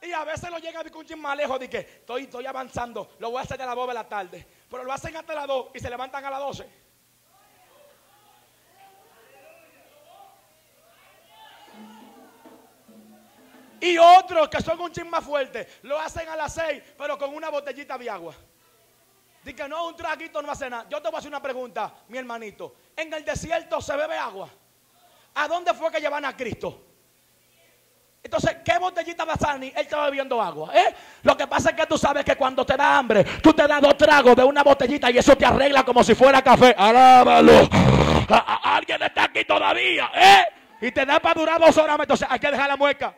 Y a veces lo llega de un chin más lejos de que estoy avanzando, lo voy a hacer a las 2 de la tarde. Pero lo hacen hasta las 2 y se levantan a las 12. Y otros que son un chin más fuerte, lo hacen a las 6, pero con una botellita de agua. Dice que no, un traguito no hace nada. Yo te voy a hacer una pregunta, mi hermanito. ¿En el desierto se bebe agua? ¿A dónde fue que llevan a Cristo? Entonces, ¿qué botellita Bassani? Él estaba bebiendo agua, ¿eh? Lo que pasa es que tú sabes que cuando te da hambre, tú te das 2 tragos de una botellita y eso te arregla como si fuera café. ¡Alábalo! Alguien está aquí todavía, ¿eh? Y te da para durar 2 horas. Entonces, hay que dejar la mueca.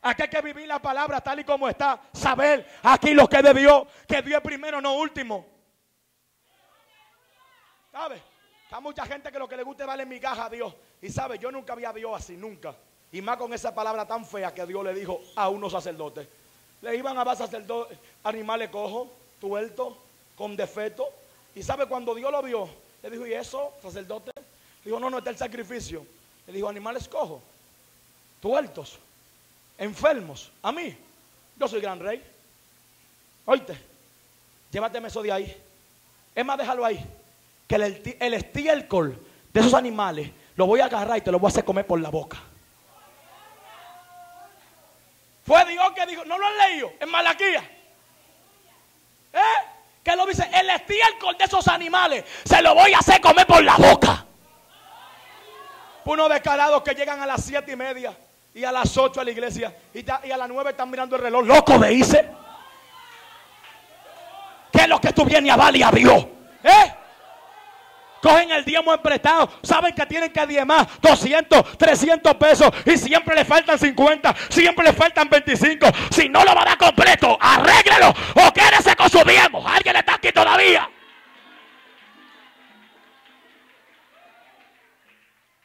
Aquí hay que vivir la palabra tal y como está. Saber aquí lo que es de Dios, que Dios es primero, no último. ¿Sabes? Hay mucha gente que lo que le gusta es darle migaja a Dios. Y sabe, yo nunca vi a Dios así, nunca. Y más con esa palabra tan fea que Dios le dijo a unos sacerdotes. Le iban a dar sacerdotes, animales cojos, tuertos, con defectos. Y sabe, cuando Dios lo vio, le dijo, ¿y eso, sacerdote? Dijo, no, no está el sacrificio. Le dijo, animales cojos, tuertos, enfermos. A mí, yo soy gran rey. Oíste, llévateme eso de ahí. Es más, déjalo ahí. Que el estiércol de esos animales lo voy a agarrar y te lo voy a hacer comer por la boca. Fue Dios que dijo, no lo han leído, en Malaquía. Que lo dice, el estiércol de esos animales se lo voy a hacer comer por la boca. Unos descarados que llegan a las 7:30 y a las 8 a la iglesia y a las 9 están mirando el reloj. Loco me dice, ¿qué es lo que tú vienes a darle a Dios? Cogen el diezmo emprestado, saben que tienen que diezmar 200, 300 pesos y siempre le faltan 50, siempre le faltan 25. Si no lo va a dar completo, arréglelo o quédese con su diezmo. Alguien está aquí todavía.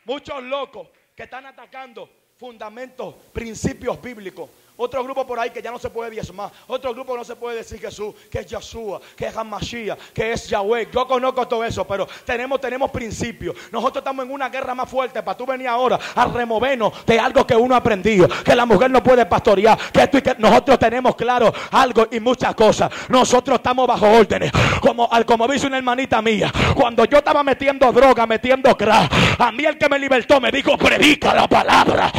Muchos locos que están atacando fundamentos, principios bíblicos. Otro grupo por ahí que ya no se puede diezmar. Otro grupo no se puede decir Jesús, que es Yeshua, que es Hamashiach, que es Yahweh. Yo conozco todo eso, pero tenemos principios. Nosotros estamos en una guerra más fuerte para tú venir ahora a removernos de algo que uno ha aprendido. Que la mujer no puede pastorear, que esto y que... Nosotros tenemos claro algo y muchas cosas. Nosotros estamos bajo órdenes. Como dice una hermanita mía, cuando yo estaba metiendo droga, metiendo crack, a mí el que me libertó me dijo, predica la palabra.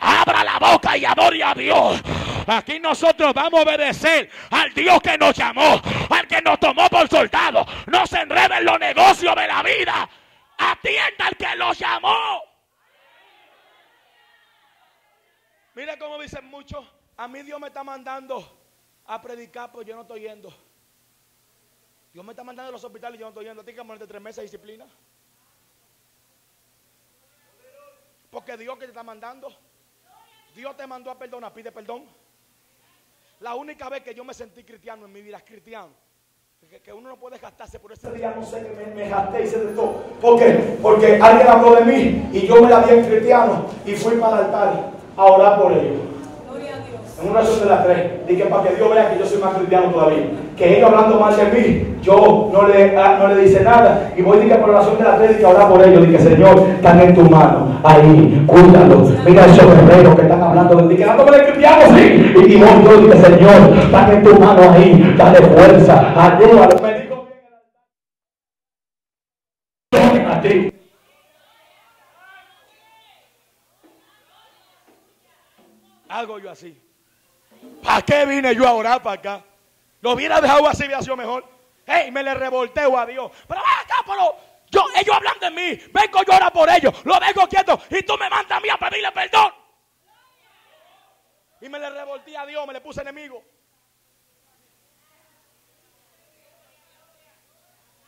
Abra la boca y adore a Dios. Aquí nosotros vamos a obedecer al Dios que nos llamó, al que nos tomó por soldados. No se enreden los negocios de la vida. Atienda al que los llamó. Mira cómo dicen muchos, a mí Dios me está mandando a predicar, pero yo no estoy yendo. Dios me está mandando a los hospitales y yo no estoy yendo. Tienes que ponerte 3 meses de disciplina. Porque Dios que te está mandando. Dios te mandó a perdonar, pide perdón. La única vez que yo me sentí cristiano en mi vida, cristiano, que uno no puede gastarse por ese día, no sé, que me gasté y se de todo. ¿Por qué? Porque alguien habló de mí y yo me la di en cristiano y fui para el altar a orar por ellos. Gloria a Dios. En una oración de las 3, dije para que Dios vea que yo soy más cristiano todavía. Que ellos hablando mal de mí, yo no le dice nada. Y voy a decir que por la oración de las 3 y que orar por ellos. Dije, Señor, están en tu mano. Ahí, cuídalos. Mira esos guerreros que están hablando de ti, quedándome cristianos, sí. Y no, yo dije, Señor, están en tu mano ahí, dale fuerza, ayúdalo. Me digo que a ti. Algo yo así. ¿Para qué vine yo a orar para acá? Lo hubiera dejado así, hubiera sido mejor. Hey, me le revolteo a Dios. Pero va acá, pero. Ellos hablan de mí, vengo yo ahora por ellos, lo dejo quieto y tú me mandas a mí a pedirle perdón. Y me le revolté a Dios, me le puse enemigo.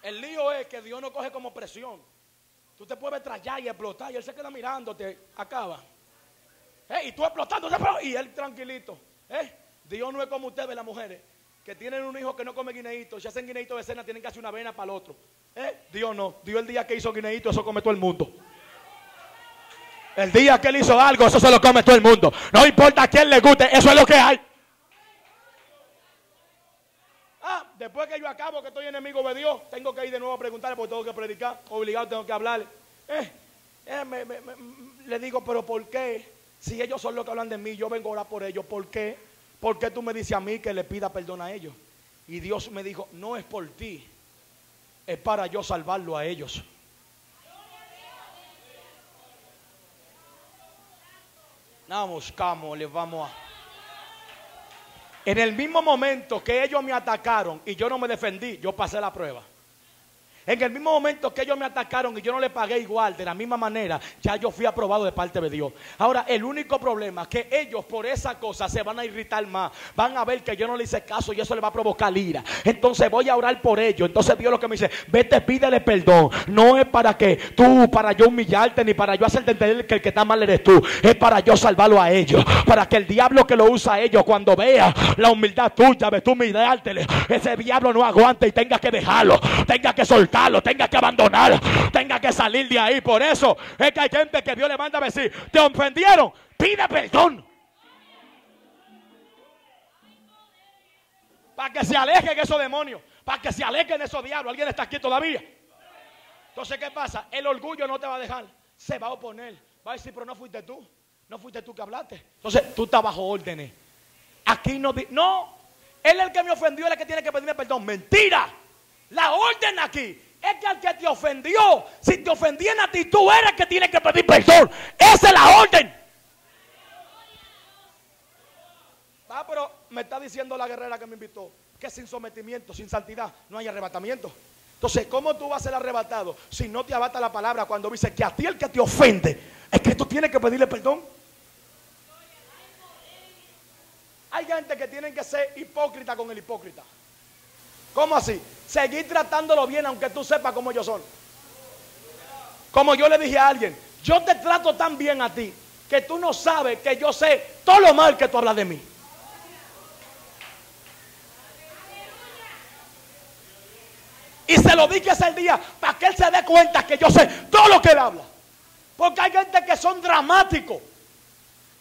El lío es que Dios no coge como presión. Tú te puedes trallar y explotar y Él se queda mirándote, acaba. Y tú explotando y Él tranquilito. Dios no es como ustedes las mujeres que tienen un hijo que no come guineíto, si hacen guineíto de cena tienen que hacer una avena para el otro. Dios no, Dios el día que hizo guineíto eso come todo el mundo. El día que Él hizo algo eso se lo come todo el mundo. No importa a quién le guste, eso es lo que hay. Después que yo acabo que estoy enemigo de Dios, tengo que ir de nuevo a preguntarle porque tengo que predicar, obligado tengo que hablarle. Le digo, pero ¿por qué? Si ellos son los que hablan de mí, yo vengo a orar por ellos, ¿por qué? ¿Por qué tú me dices a mí que le pida perdón a ellos? Y Dios me dijo, no es por ti, es para yo salvarlo a ellos. Vamos, camo, les vamos a... En el mismo momento que ellos me atacaron y yo no me defendí, yo pasé la prueba. En el mismo momento que ellos me atacaron y yo no le pagué igual, de la misma manera, ya yo fui aprobado de parte de Dios. Ahora, el único problema es que ellos por esa cosa se van a irritar más. Van a ver que yo no le hice caso y eso le va a provocar ira. Entonces voy a orar por ellos. Entonces Dios lo que me dice, vete, pídele perdón. No es para que tú, para yo humillarte, ni para yo hacerte entender que el que está mal eres tú. Es para yo salvarlo a ellos. Para que el diablo que lo usa a ellos, cuando vea la humildad tuya, ve tú mirártele, ese diablo no aguanta y tenga que dejarlo, tenga que soltarlo, tenga que abandonar, tenga que salir de ahí. Por eso es que hay gente que Dios le manda a decir, te ofendieron, pide perdón. Para que se alejen esos demonios, para que se alejen esos diablos. ¿Alguien está aquí todavía? Entonces, ¿qué pasa? El orgullo no te va a dejar, se va a oponer. Va a decir, pero no fuiste tú, no fuiste tú que hablaste. Entonces, tú estás bajo órdenes. Aquí no, no, él es el que me ofendió, él es el que tiene que pedirme perdón. Mentira, la orden aquí es que al que te ofendió, si te ofendían a ti, tú eres el que tiene que pedir perdón. Esa es la orden. Ah, pero me está diciendo la guerrera que me invitó que sin sometimiento, sin santidad, no hay arrebatamiento. Entonces, ¿cómo tú vas a ser arrebatado si no te abata la palabra cuando dice que a ti el que te ofende es que tú tienes que pedirle perdón? Hay gente que tienen que ser hipócrita con el hipócrita. ¿Cómo así? Seguir tratándolo bien aunque tú sepas cómo ellos son. Como yo le dije a alguien, yo te trato tan bien a ti que tú no sabes que yo sé todo lo mal que tú hablas de mí. Y se lo dije ese día para que él se dé cuenta que yo sé todo lo que él habla. Porque hay gente que son dramáticos.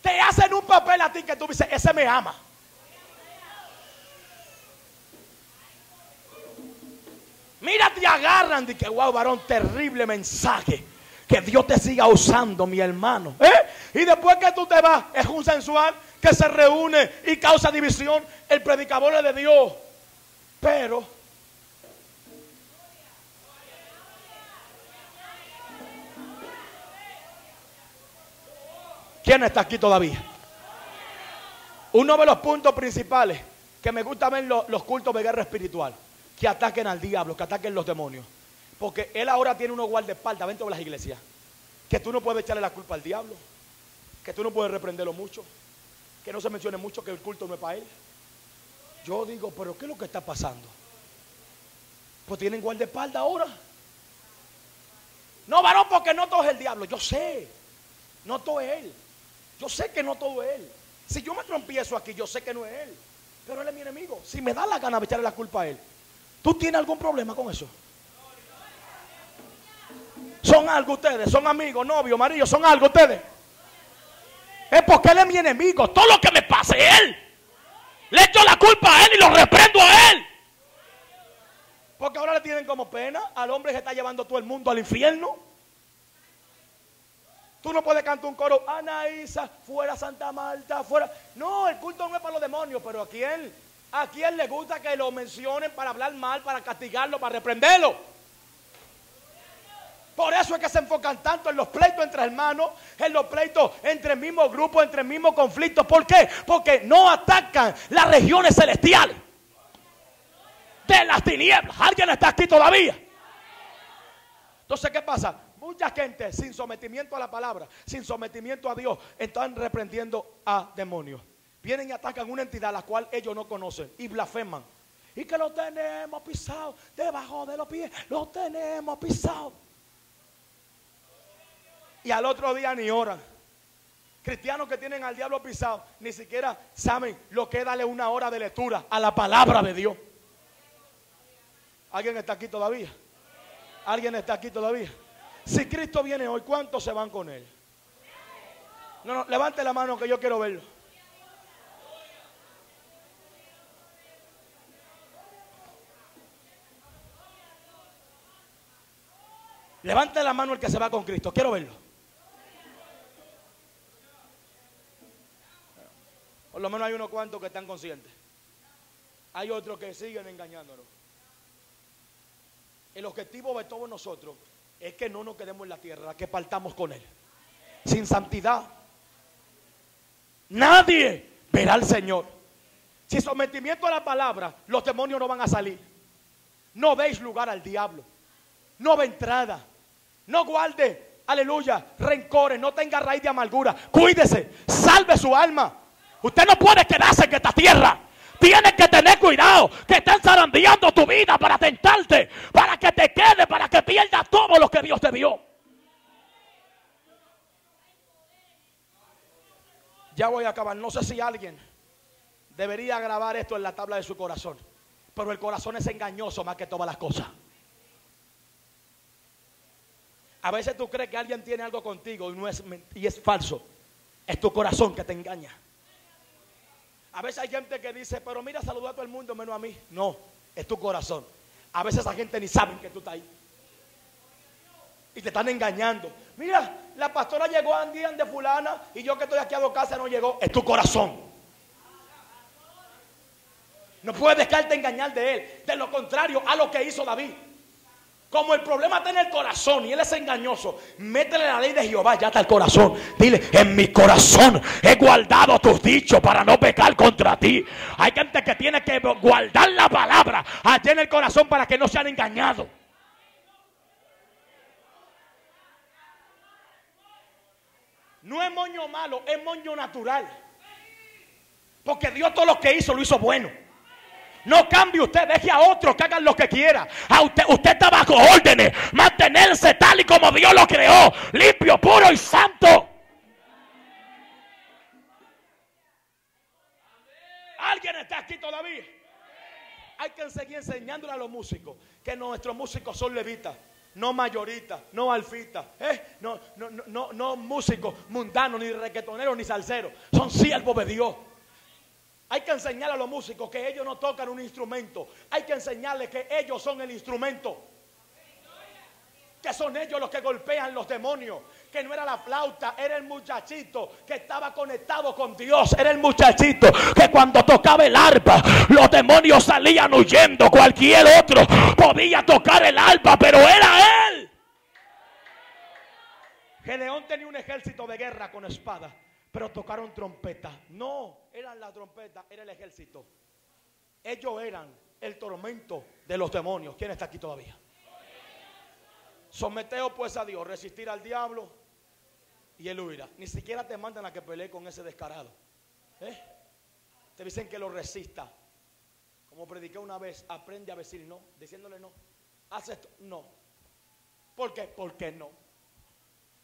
Te hacen un papel a ti que tú dices, ese me ama. Mira, te agarran. Dice que wow, varón, terrible mensaje. Que Dios te siga usando, mi hermano. Y después que tú te vas, es un sensual que se reúne y causa división. El predicador es de Dios. Pero ¿quién está aquí todavía? Uno de los puntos principales que me gusta ver los cultos de guerra espiritual, que ataquen al diablo, que ataquen los demonios. Porque él ahora tiene unos guardaespaldas dentro de las iglesias, que tú no puedes echarle la culpa al diablo, que tú no puedes reprenderlo mucho, que no se mencione mucho que el culto no es para él. Yo digo, pero ¿qué es lo que está pasando? Pues tienen guardaespaldas ahora. No, varón, porque no todo es el diablo. Yo sé, no todo es él. Yo sé que no todo es él. Si yo me trompiezo aquí, yo sé que no es él, pero él es mi enemigo. Si me da la gana de echarle la culpa a él. ¿Tú tienes algún problema con eso? ¿Son algo ustedes? ¿Son amigos, novios, maridos? ¿Son algo ustedes? Es porque él es mi enemigo. Todo lo que me pase él. Le echo la culpa a él y lo reprendo a él. Porque ahora le tienen como pena al hombre que está llevando todo el mundo al infierno. Tú no puedes cantar un coro, Anaísa, fuera Santa Marta, fuera. No, el culto no es para los demonios, pero ¿a quién le gusta que lo mencionen para hablar mal, para castigarlo, para reprenderlo? Por eso es que se enfocan tanto en los pleitos entre hermanos, en los pleitos entre el mismo grupo, entre el mismo conflicto. ¿Por qué? Porque no atacan las regiones celestiales de las tinieblas. ¿Alguien está aquí todavía? Entonces, ¿qué pasa? Mucha gente sin sometimiento a la palabra, sin sometimiento a Dios, están reprendiendo a demonios. Vienen y atacan una entidad a la cual ellos no conocen y blasfeman. Y que lo tenemos pisado debajo de los pies, lo tenemos pisado. Y al otro día ni oran. Cristianos que tienen al diablo pisado, ni siquiera saben lo que es darle una hora de lectura a la palabra de Dios. ¿Alguien está aquí todavía? ¿Alguien está aquí todavía? Si Cristo viene hoy, ¿cuántos se van con él? No, no, levante la mano que yo quiero verlo. Levante la mano el que se va con Cristo, quiero verlo. Por lo menos hay unos cuantos que están conscientes. Hay otros que siguen engañándonos. El objetivo de todos nosotros es que no nos quedemos en la tierra, que partamos con él. Sin santidad nadie verá al Señor. Sin sometimiento a la palabra, los demonios no van a salir. No deis lugar al diablo. no ve entrada. No guarde, aleluya, rencores, no tenga raíz de amargura. Cuídese, salve su alma. Usted no puede quedarse en esta tierra. Tienes que tener cuidado que están zarandeando tu vida para tentarte, para que te quedes, para que pierdas todo lo que Dios te dio. Ya voy a acabar. No sé si alguien debería grabar esto en la tabla de su corazón, pero el corazón es engañoso más que todas las cosas. A veces tú crees que alguien tiene algo contigo y no es, y es falso. Es tu corazón que te engaña. A veces hay gente que dice, pero mira, saluda a todo el mundo menos a mí. No, es tu corazón. A veces la gente ni sabe que tú estás ahí. Y te están engañando. Mira, la pastora llegó a Andy de fulana y yo que estoy aquí a dos casas no llegó. Es tu corazón. No puedes dejarte engañar de él. De lo contrario a lo que hizo David. Como el problema está en el corazón y él es engañoso, métele la ley de Jehová ya hasta el corazón. Dile, en mi corazón he guardado tus dichos para no pecar contra ti. Hay gente que tiene que guardar la palabra allá en el corazón para que no sean engañados. No es moño malo, es moño natural. Porque Dios todo lo que hizo lo hizo bueno. No cambie usted, deje a otros que hagan lo que quiera. A usted, usted está bajo órdenes. Mantenerse tal y como Dios lo creó. Limpio, puro y santo. ¿Alguien está aquí todavía? Hay que seguir enseñándole a los músicos que nuestros músicos son levitas, no mayoristas, no alfistas, no músicos mundanos, ni reggaetoneros, ni salseros. Son siervos de Dios. Hay que enseñar a los músicos que ellos no tocan un instrumento. Hay que enseñarles que ellos son el instrumento. Que son ellos los que golpean los demonios. Que no era la flauta, era el muchachito que estaba conectado con Dios. Era el muchachito que cuando tocaba el arpa, los demonios salían huyendo. Cualquier otro podía tocar el arpa, pero era él. Gedeón tenía un ejército de guerra con espada, pero tocaron trompeta. No, eran la trompeta, era el ejército. Ellos eran el tormento de los demonios. ¿Quién está aquí todavía? Someteos pues a Dios, resistir al diablo y él huirá. Ni siquiera te mandan a que pelees con ese descarado. Te dicen que lo resista. Como prediqué una vez, aprende a decir no, diciéndole no. Haz esto, no. ¿Por qué? Porque no.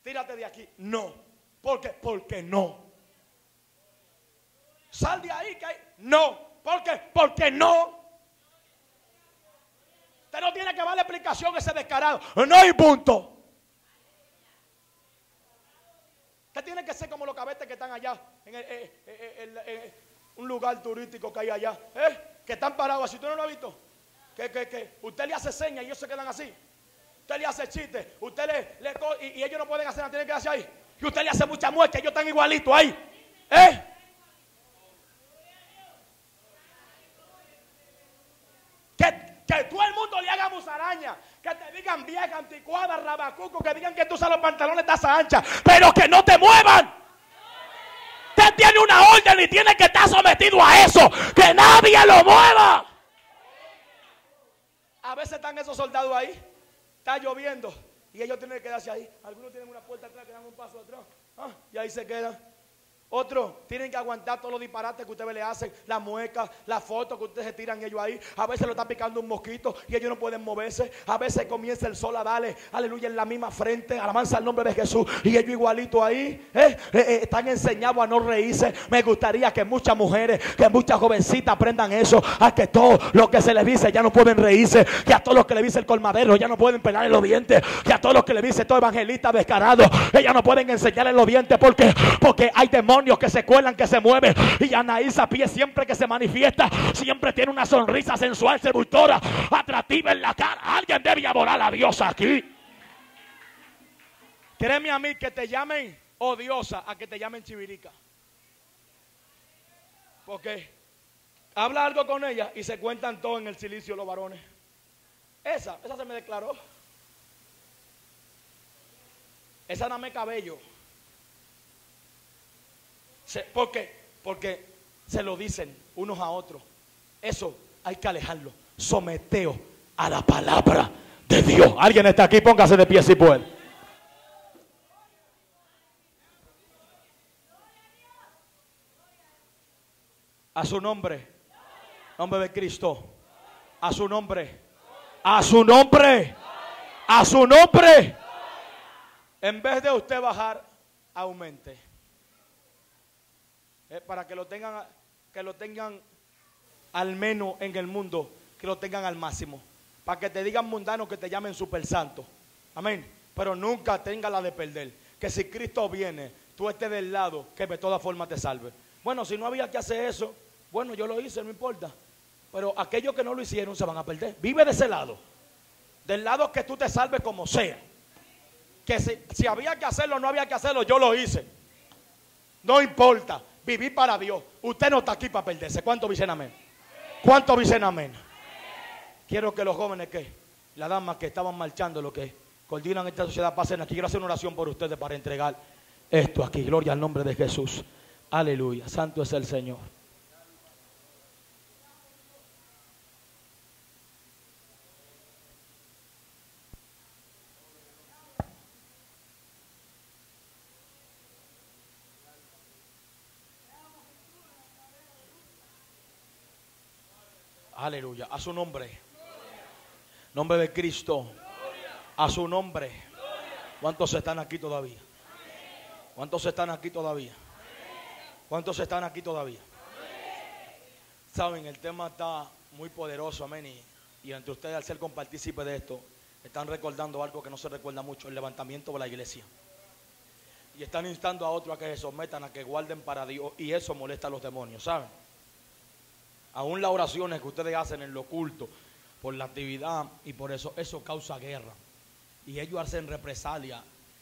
Tírate de aquí, no. ¿Por qué? Porque no. Sal de ahí que hay. No. ¿Por qué? Porque no. Usted no tiene que darle explicación a ese descarado. No hay punto. Usted tiene que ser como los cabetes que están allá. En un lugar turístico que hay allá. Que están parados así. ¿Tú no lo has visto? Que usted le hace señas y ellos se quedan así. Usted le hace chistes. Usted y ellos no pueden hacer nada. Tienen que hacer ahí. Y usted le hace mucha muerte, ellos están igualitos ahí. Que todo el mundo le haga musaraña, que te digan vieja, anticuada, rabacuco, que digan que tú usas los pantalones taza ancha, pero que no te muevan. Usted tiene una orden y tiene que estar sometido a eso, que nadie lo mueva. A veces están esos soldados ahí, está lloviendo. Y ellos tienen que quedarse ahí. Algunos tienen una puerta atrás que dan un paso atrás. Y ahí se quedan. Otros tienen que aguantar todos los disparates que ustedes le hacen. La mueca, la foto que ustedes se tiran ellos ahí. A veces lo está picando un mosquito y ellos no pueden moverse. A veces comienza el sol a darle, aleluya, en la misma frente. Alabanza el nombre de Jesús. Y ellos igualito ahí. Están enseñados a no reírse. Me gustaría que muchas mujeres, que muchas jovencitas aprendan eso. A que todo lo que se les dice ya no pueden reírse. Que a todos los que le dice el colmadero ya no pueden pelar en los dientes. Que a todos los que le dice todo evangelista descarado, ellas no pueden enseñar en los dientes. Porque hay demonios que se cuelan, que se mueven. Y Anaísa Pie siempre que se manifiesta, siempre tiene una sonrisa sensual, seductora, atractiva en la cara. Alguien debe adorar a Dios aquí. Créeme a mí, que te llamen odiosa a que te llamen chivirica. Porque habla algo con ella y se cuentan todo en el silicio los varones. Esa se me declaró. Esa dame cabello. ¿Por qué? Porque se lo dicen unos a otros. Eso hay que alejarlo. Someteo a la palabra de Dios. Alguien está aquí, póngase de pie si puede. A su nombre, nombre de Cristo. A su nombre, a su nombre, a su nombre. En vez de usted bajar, aumente. Para que lo tengan al menos en el mundo, que lo tengan al máximo. Para que te digan mundano, que te llamen super santo. Amén. Pero nunca tenga la de perder. Que si Cristo viene, tú estés del lado que de toda forma te salve. Bueno, si no había que hacer eso, bueno, yo lo hice, no importa. Pero aquellos que no lo hicieron se van a perder. Vive de ese lado. Del lado que tú te salves como sea. Que si había que hacerlo o no había que hacerlo, yo lo hice. No importa. Viví para Dios. Usted no está aquí para perderse. ¿Cuántos dicen amén? ¿Cuántos dicen amén? Quiero que los jóvenes que, las damas que estaban marchando, los que coordinan esta sociedad, pasen aquí. Quiero hacer una oración por ustedes para entregar esto aquí. Gloria al nombre de Jesús. Aleluya. Santo es el Señor. Aleluya, a su nombre. Gloria. Nombre de Cristo. Gloria. A su nombre. Gloria. ¿Cuántos están aquí todavía? Amén. ¿Cuántos están aquí todavía? Amén. ¿Cuántos están aquí todavía? Amén. Saben, el tema está muy poderoso, amén. Y entre ustedes, al ser compartícipes de esto, están recordando algo que no se recuerda mucho: el levantamiento de la iglesia. Y están instando a otros a que se sometan, a que guarden para Dios. Y eso molesta a los demonios, ¿saben? Aún las oraciones que ustedes hacen en lo oculto, por la actividad, y por eso causa guerra. Y ellos hacen represalia.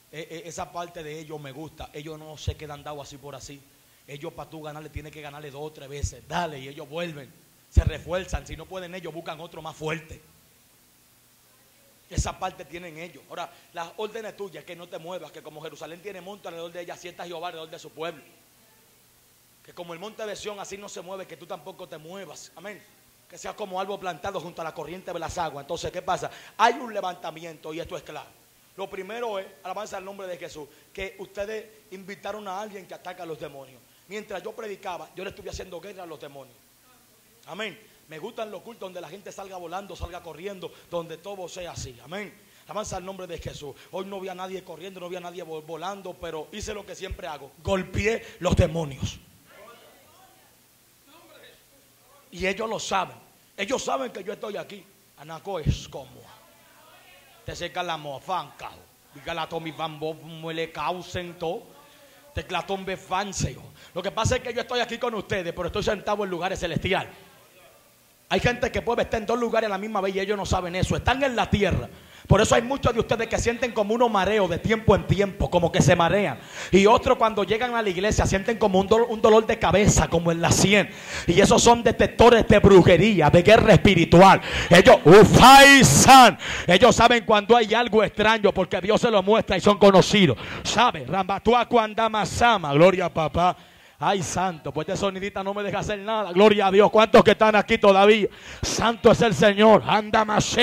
Esa parte de ellos me gusta. Ellos no se quedan dados así por así. Ellos, para tú ganarle, tienes que ganarle 2 o 3 veces. Dale, y ellos vuelven. Se refuerzan. Si no pueden ellos, buscan otro más fuerte. Esa parte tienen ellos. Ahora, las órdenes tuyas, que no te muevas, que como Jerusalén tiene monte alrededor de ella, así está Jehová alrededor de su pueblo. Que como el monte de Sión así no se mueve, que tú tampoco te muevas. Amén. Que seas como árbol plantado junto a la corriente de las aguas. Entonces, ¿qué pasa? Hay un levantamiento, y esto es claro. Lo primero es, alabanza al nombre de Jesús, que ustedes invitaron a alguien que ataca a los demonios. Mientras yo predicaba, yo le estuve haciendo guerra a los demonios. Amén. Me gustan los cultos donde la gente salga volando, salga corriendo, donde todo sea así. Amén. Alabanza al nombre de Jesús. Hoy no vi a nadie corriendo, no vi a nadie volando, pero hice lo que siempre hago: golpeé los demonios. Y ellos lo saben. Ellos saben que yo estoy aquí. Anaco es como. Te seca la mofanca. Diga la tomi bambo muele causen to. Teclatón befanseo. Lo que pasa es que yo estoy aquí con ustedes, pero estoy sentado en lugares celestiales. Hay gente que puede estar en 2 lugares a la misma vez y ellos no saben eso. Están en la tierra. Por eso hay muchos de ustedes que sienten como unos mareos de tiempo en tiempo, como que se marean. Y otros, cuando llegan a la iglesia, sienten como un dolor de cabeza, como en la sien. Y esos son detectores de brujería, de guerra espiritual. Ellos, ufaisan, ellos saben cuando hay algo extraño, porque Dios se lo muestra y son conocidos. ¿Sabe? Rambatua cuandamasama, gloria a papá. Ay, santo, pues este sonidita no me deja hacer nada. Gloria a Dios. ¿Cuántos que están aquí todavía? Santo es el Señor. Anda más.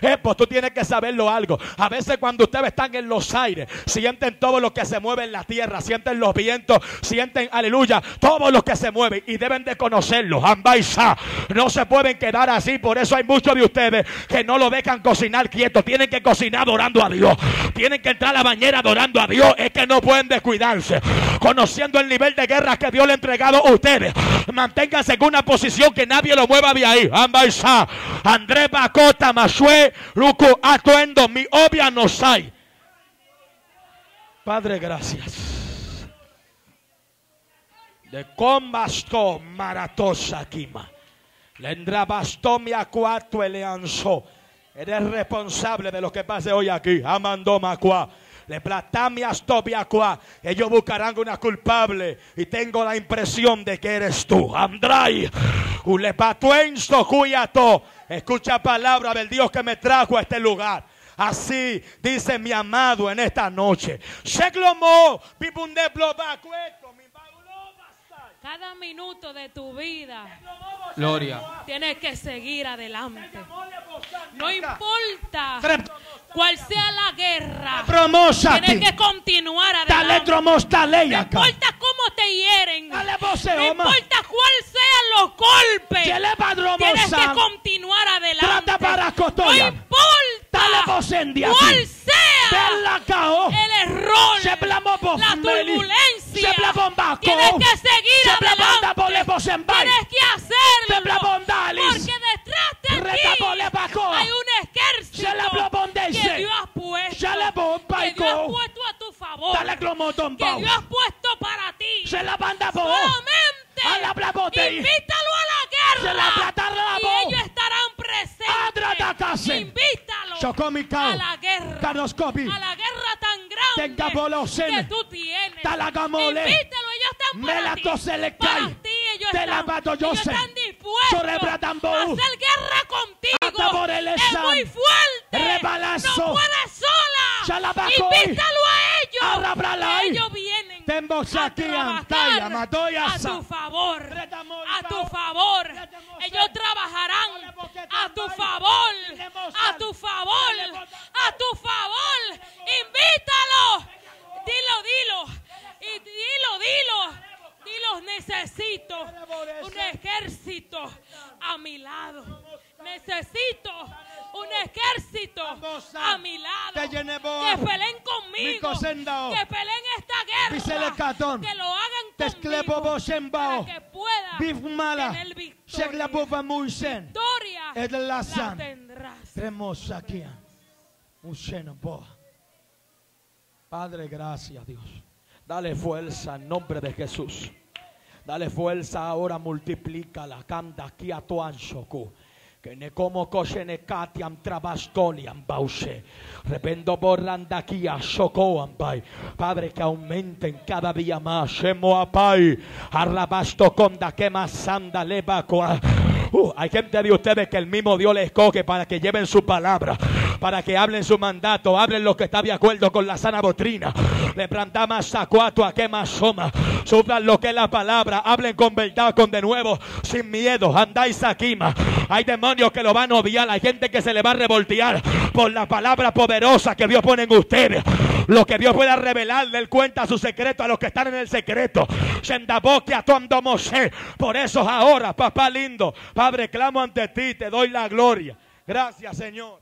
Pues tú tienes que saberlo algo. A veces cuando ustedes están en los aires, sienten todo lo que se mueve en la tierra, sienten los vientos, sienten, aleluya, todo lo que se mueve, y deben de conocerlo. Ambaisa. No se pueden quedar así. Por eso hay muchos de ustedes que no lo dejan cocinar quieto. Tienen que cocinar adorando a Dios. Tienen que entrar a la bañera adorando a Dios. Es que no pueden descuidarse. Conociendo el nivel de guerra que Dios le ha entregado a ustedes, manténganse en una posición que nadie lo mueva de ahí. Ambaisá, Andrés Bacota, Masue, Luco, Atuendo, mi obvia nos hay. Padre, gracias. De combasto maratosa Kima. Lendra bastó mi acuato eleanzo. Eres responsable de lo que pase hoy aquí. Amando macua. Le platamias tobiacua. Ellos buscarán una culpable, y tengo la impresión de que eres tú. Andrai. Ulepatuenso cuyato. Escucha palabra del Dios que me trajo a este lugar. Así dice mi amado en esta noche. Sheklomo. Bibundeblo bacueto. Cada minuto de tu vida, gloria, tienes que seguir adelante. No importa cuál sea la guerra, tienes que continuar adelante. No importa cómo te hieren, no importa cuál sean los golpes, tienes que continuar adelante. No importa cuál sea el error, la turbulencia, tienes que seguir adelante. Tienes que hacerlo, porque detrás de ti hay un ejército que Dios ha puesto, que Dios ha puesto a tu favor, que Dios ha puesto para ti. Solamente invítalo a la guerra y ellos estarán presentes. Invítalo a la guerra, tan grande que tú tienes. Invítalo, ellos están para ti. Ellos están dispuestos a hacer guerra contigo. Es muy fuerte, no puedes sola. Invítalo a ellos, que ellos vienen a trabajar a tu favor, ellos trabajarán a tu favor, invítalo, dilo, necesito un ejército a mi lado, que peleen conmigo, que peleen esta guerra, que lo hagan conmigo, para que pueda tener victoria. Victoria la tendrás. Padre, gracias, Dios. Dale fuerza en nombre de Jesús. Dale fuerza ahora, multiplícala. Canta aquí a tu ancho. Padre, que aumenten cada día más. Hay gente de ustedes que el mismo Dios les escoge para que lleven su palabra, para que hablen su mandato, hablen lo que está de acuerdo con la sana doctrina. Le plantamos a cuatro a que más soma. Sufran lo que es la palabra, hablen con verdad, con de nuevo, sin miedo. Andáis aquí más. Hay demonios que lo van a odiar, hay gente que se le va a revoltear por la palabra poderosa que Dios pone en ustedes. Lo que Dios pueda revelar, del cuenta su secreto a los que están en el secreto. Por eso ahora, papá lindo, Padre, clamo ante ti, te doy la gloria. Gracias, Señor.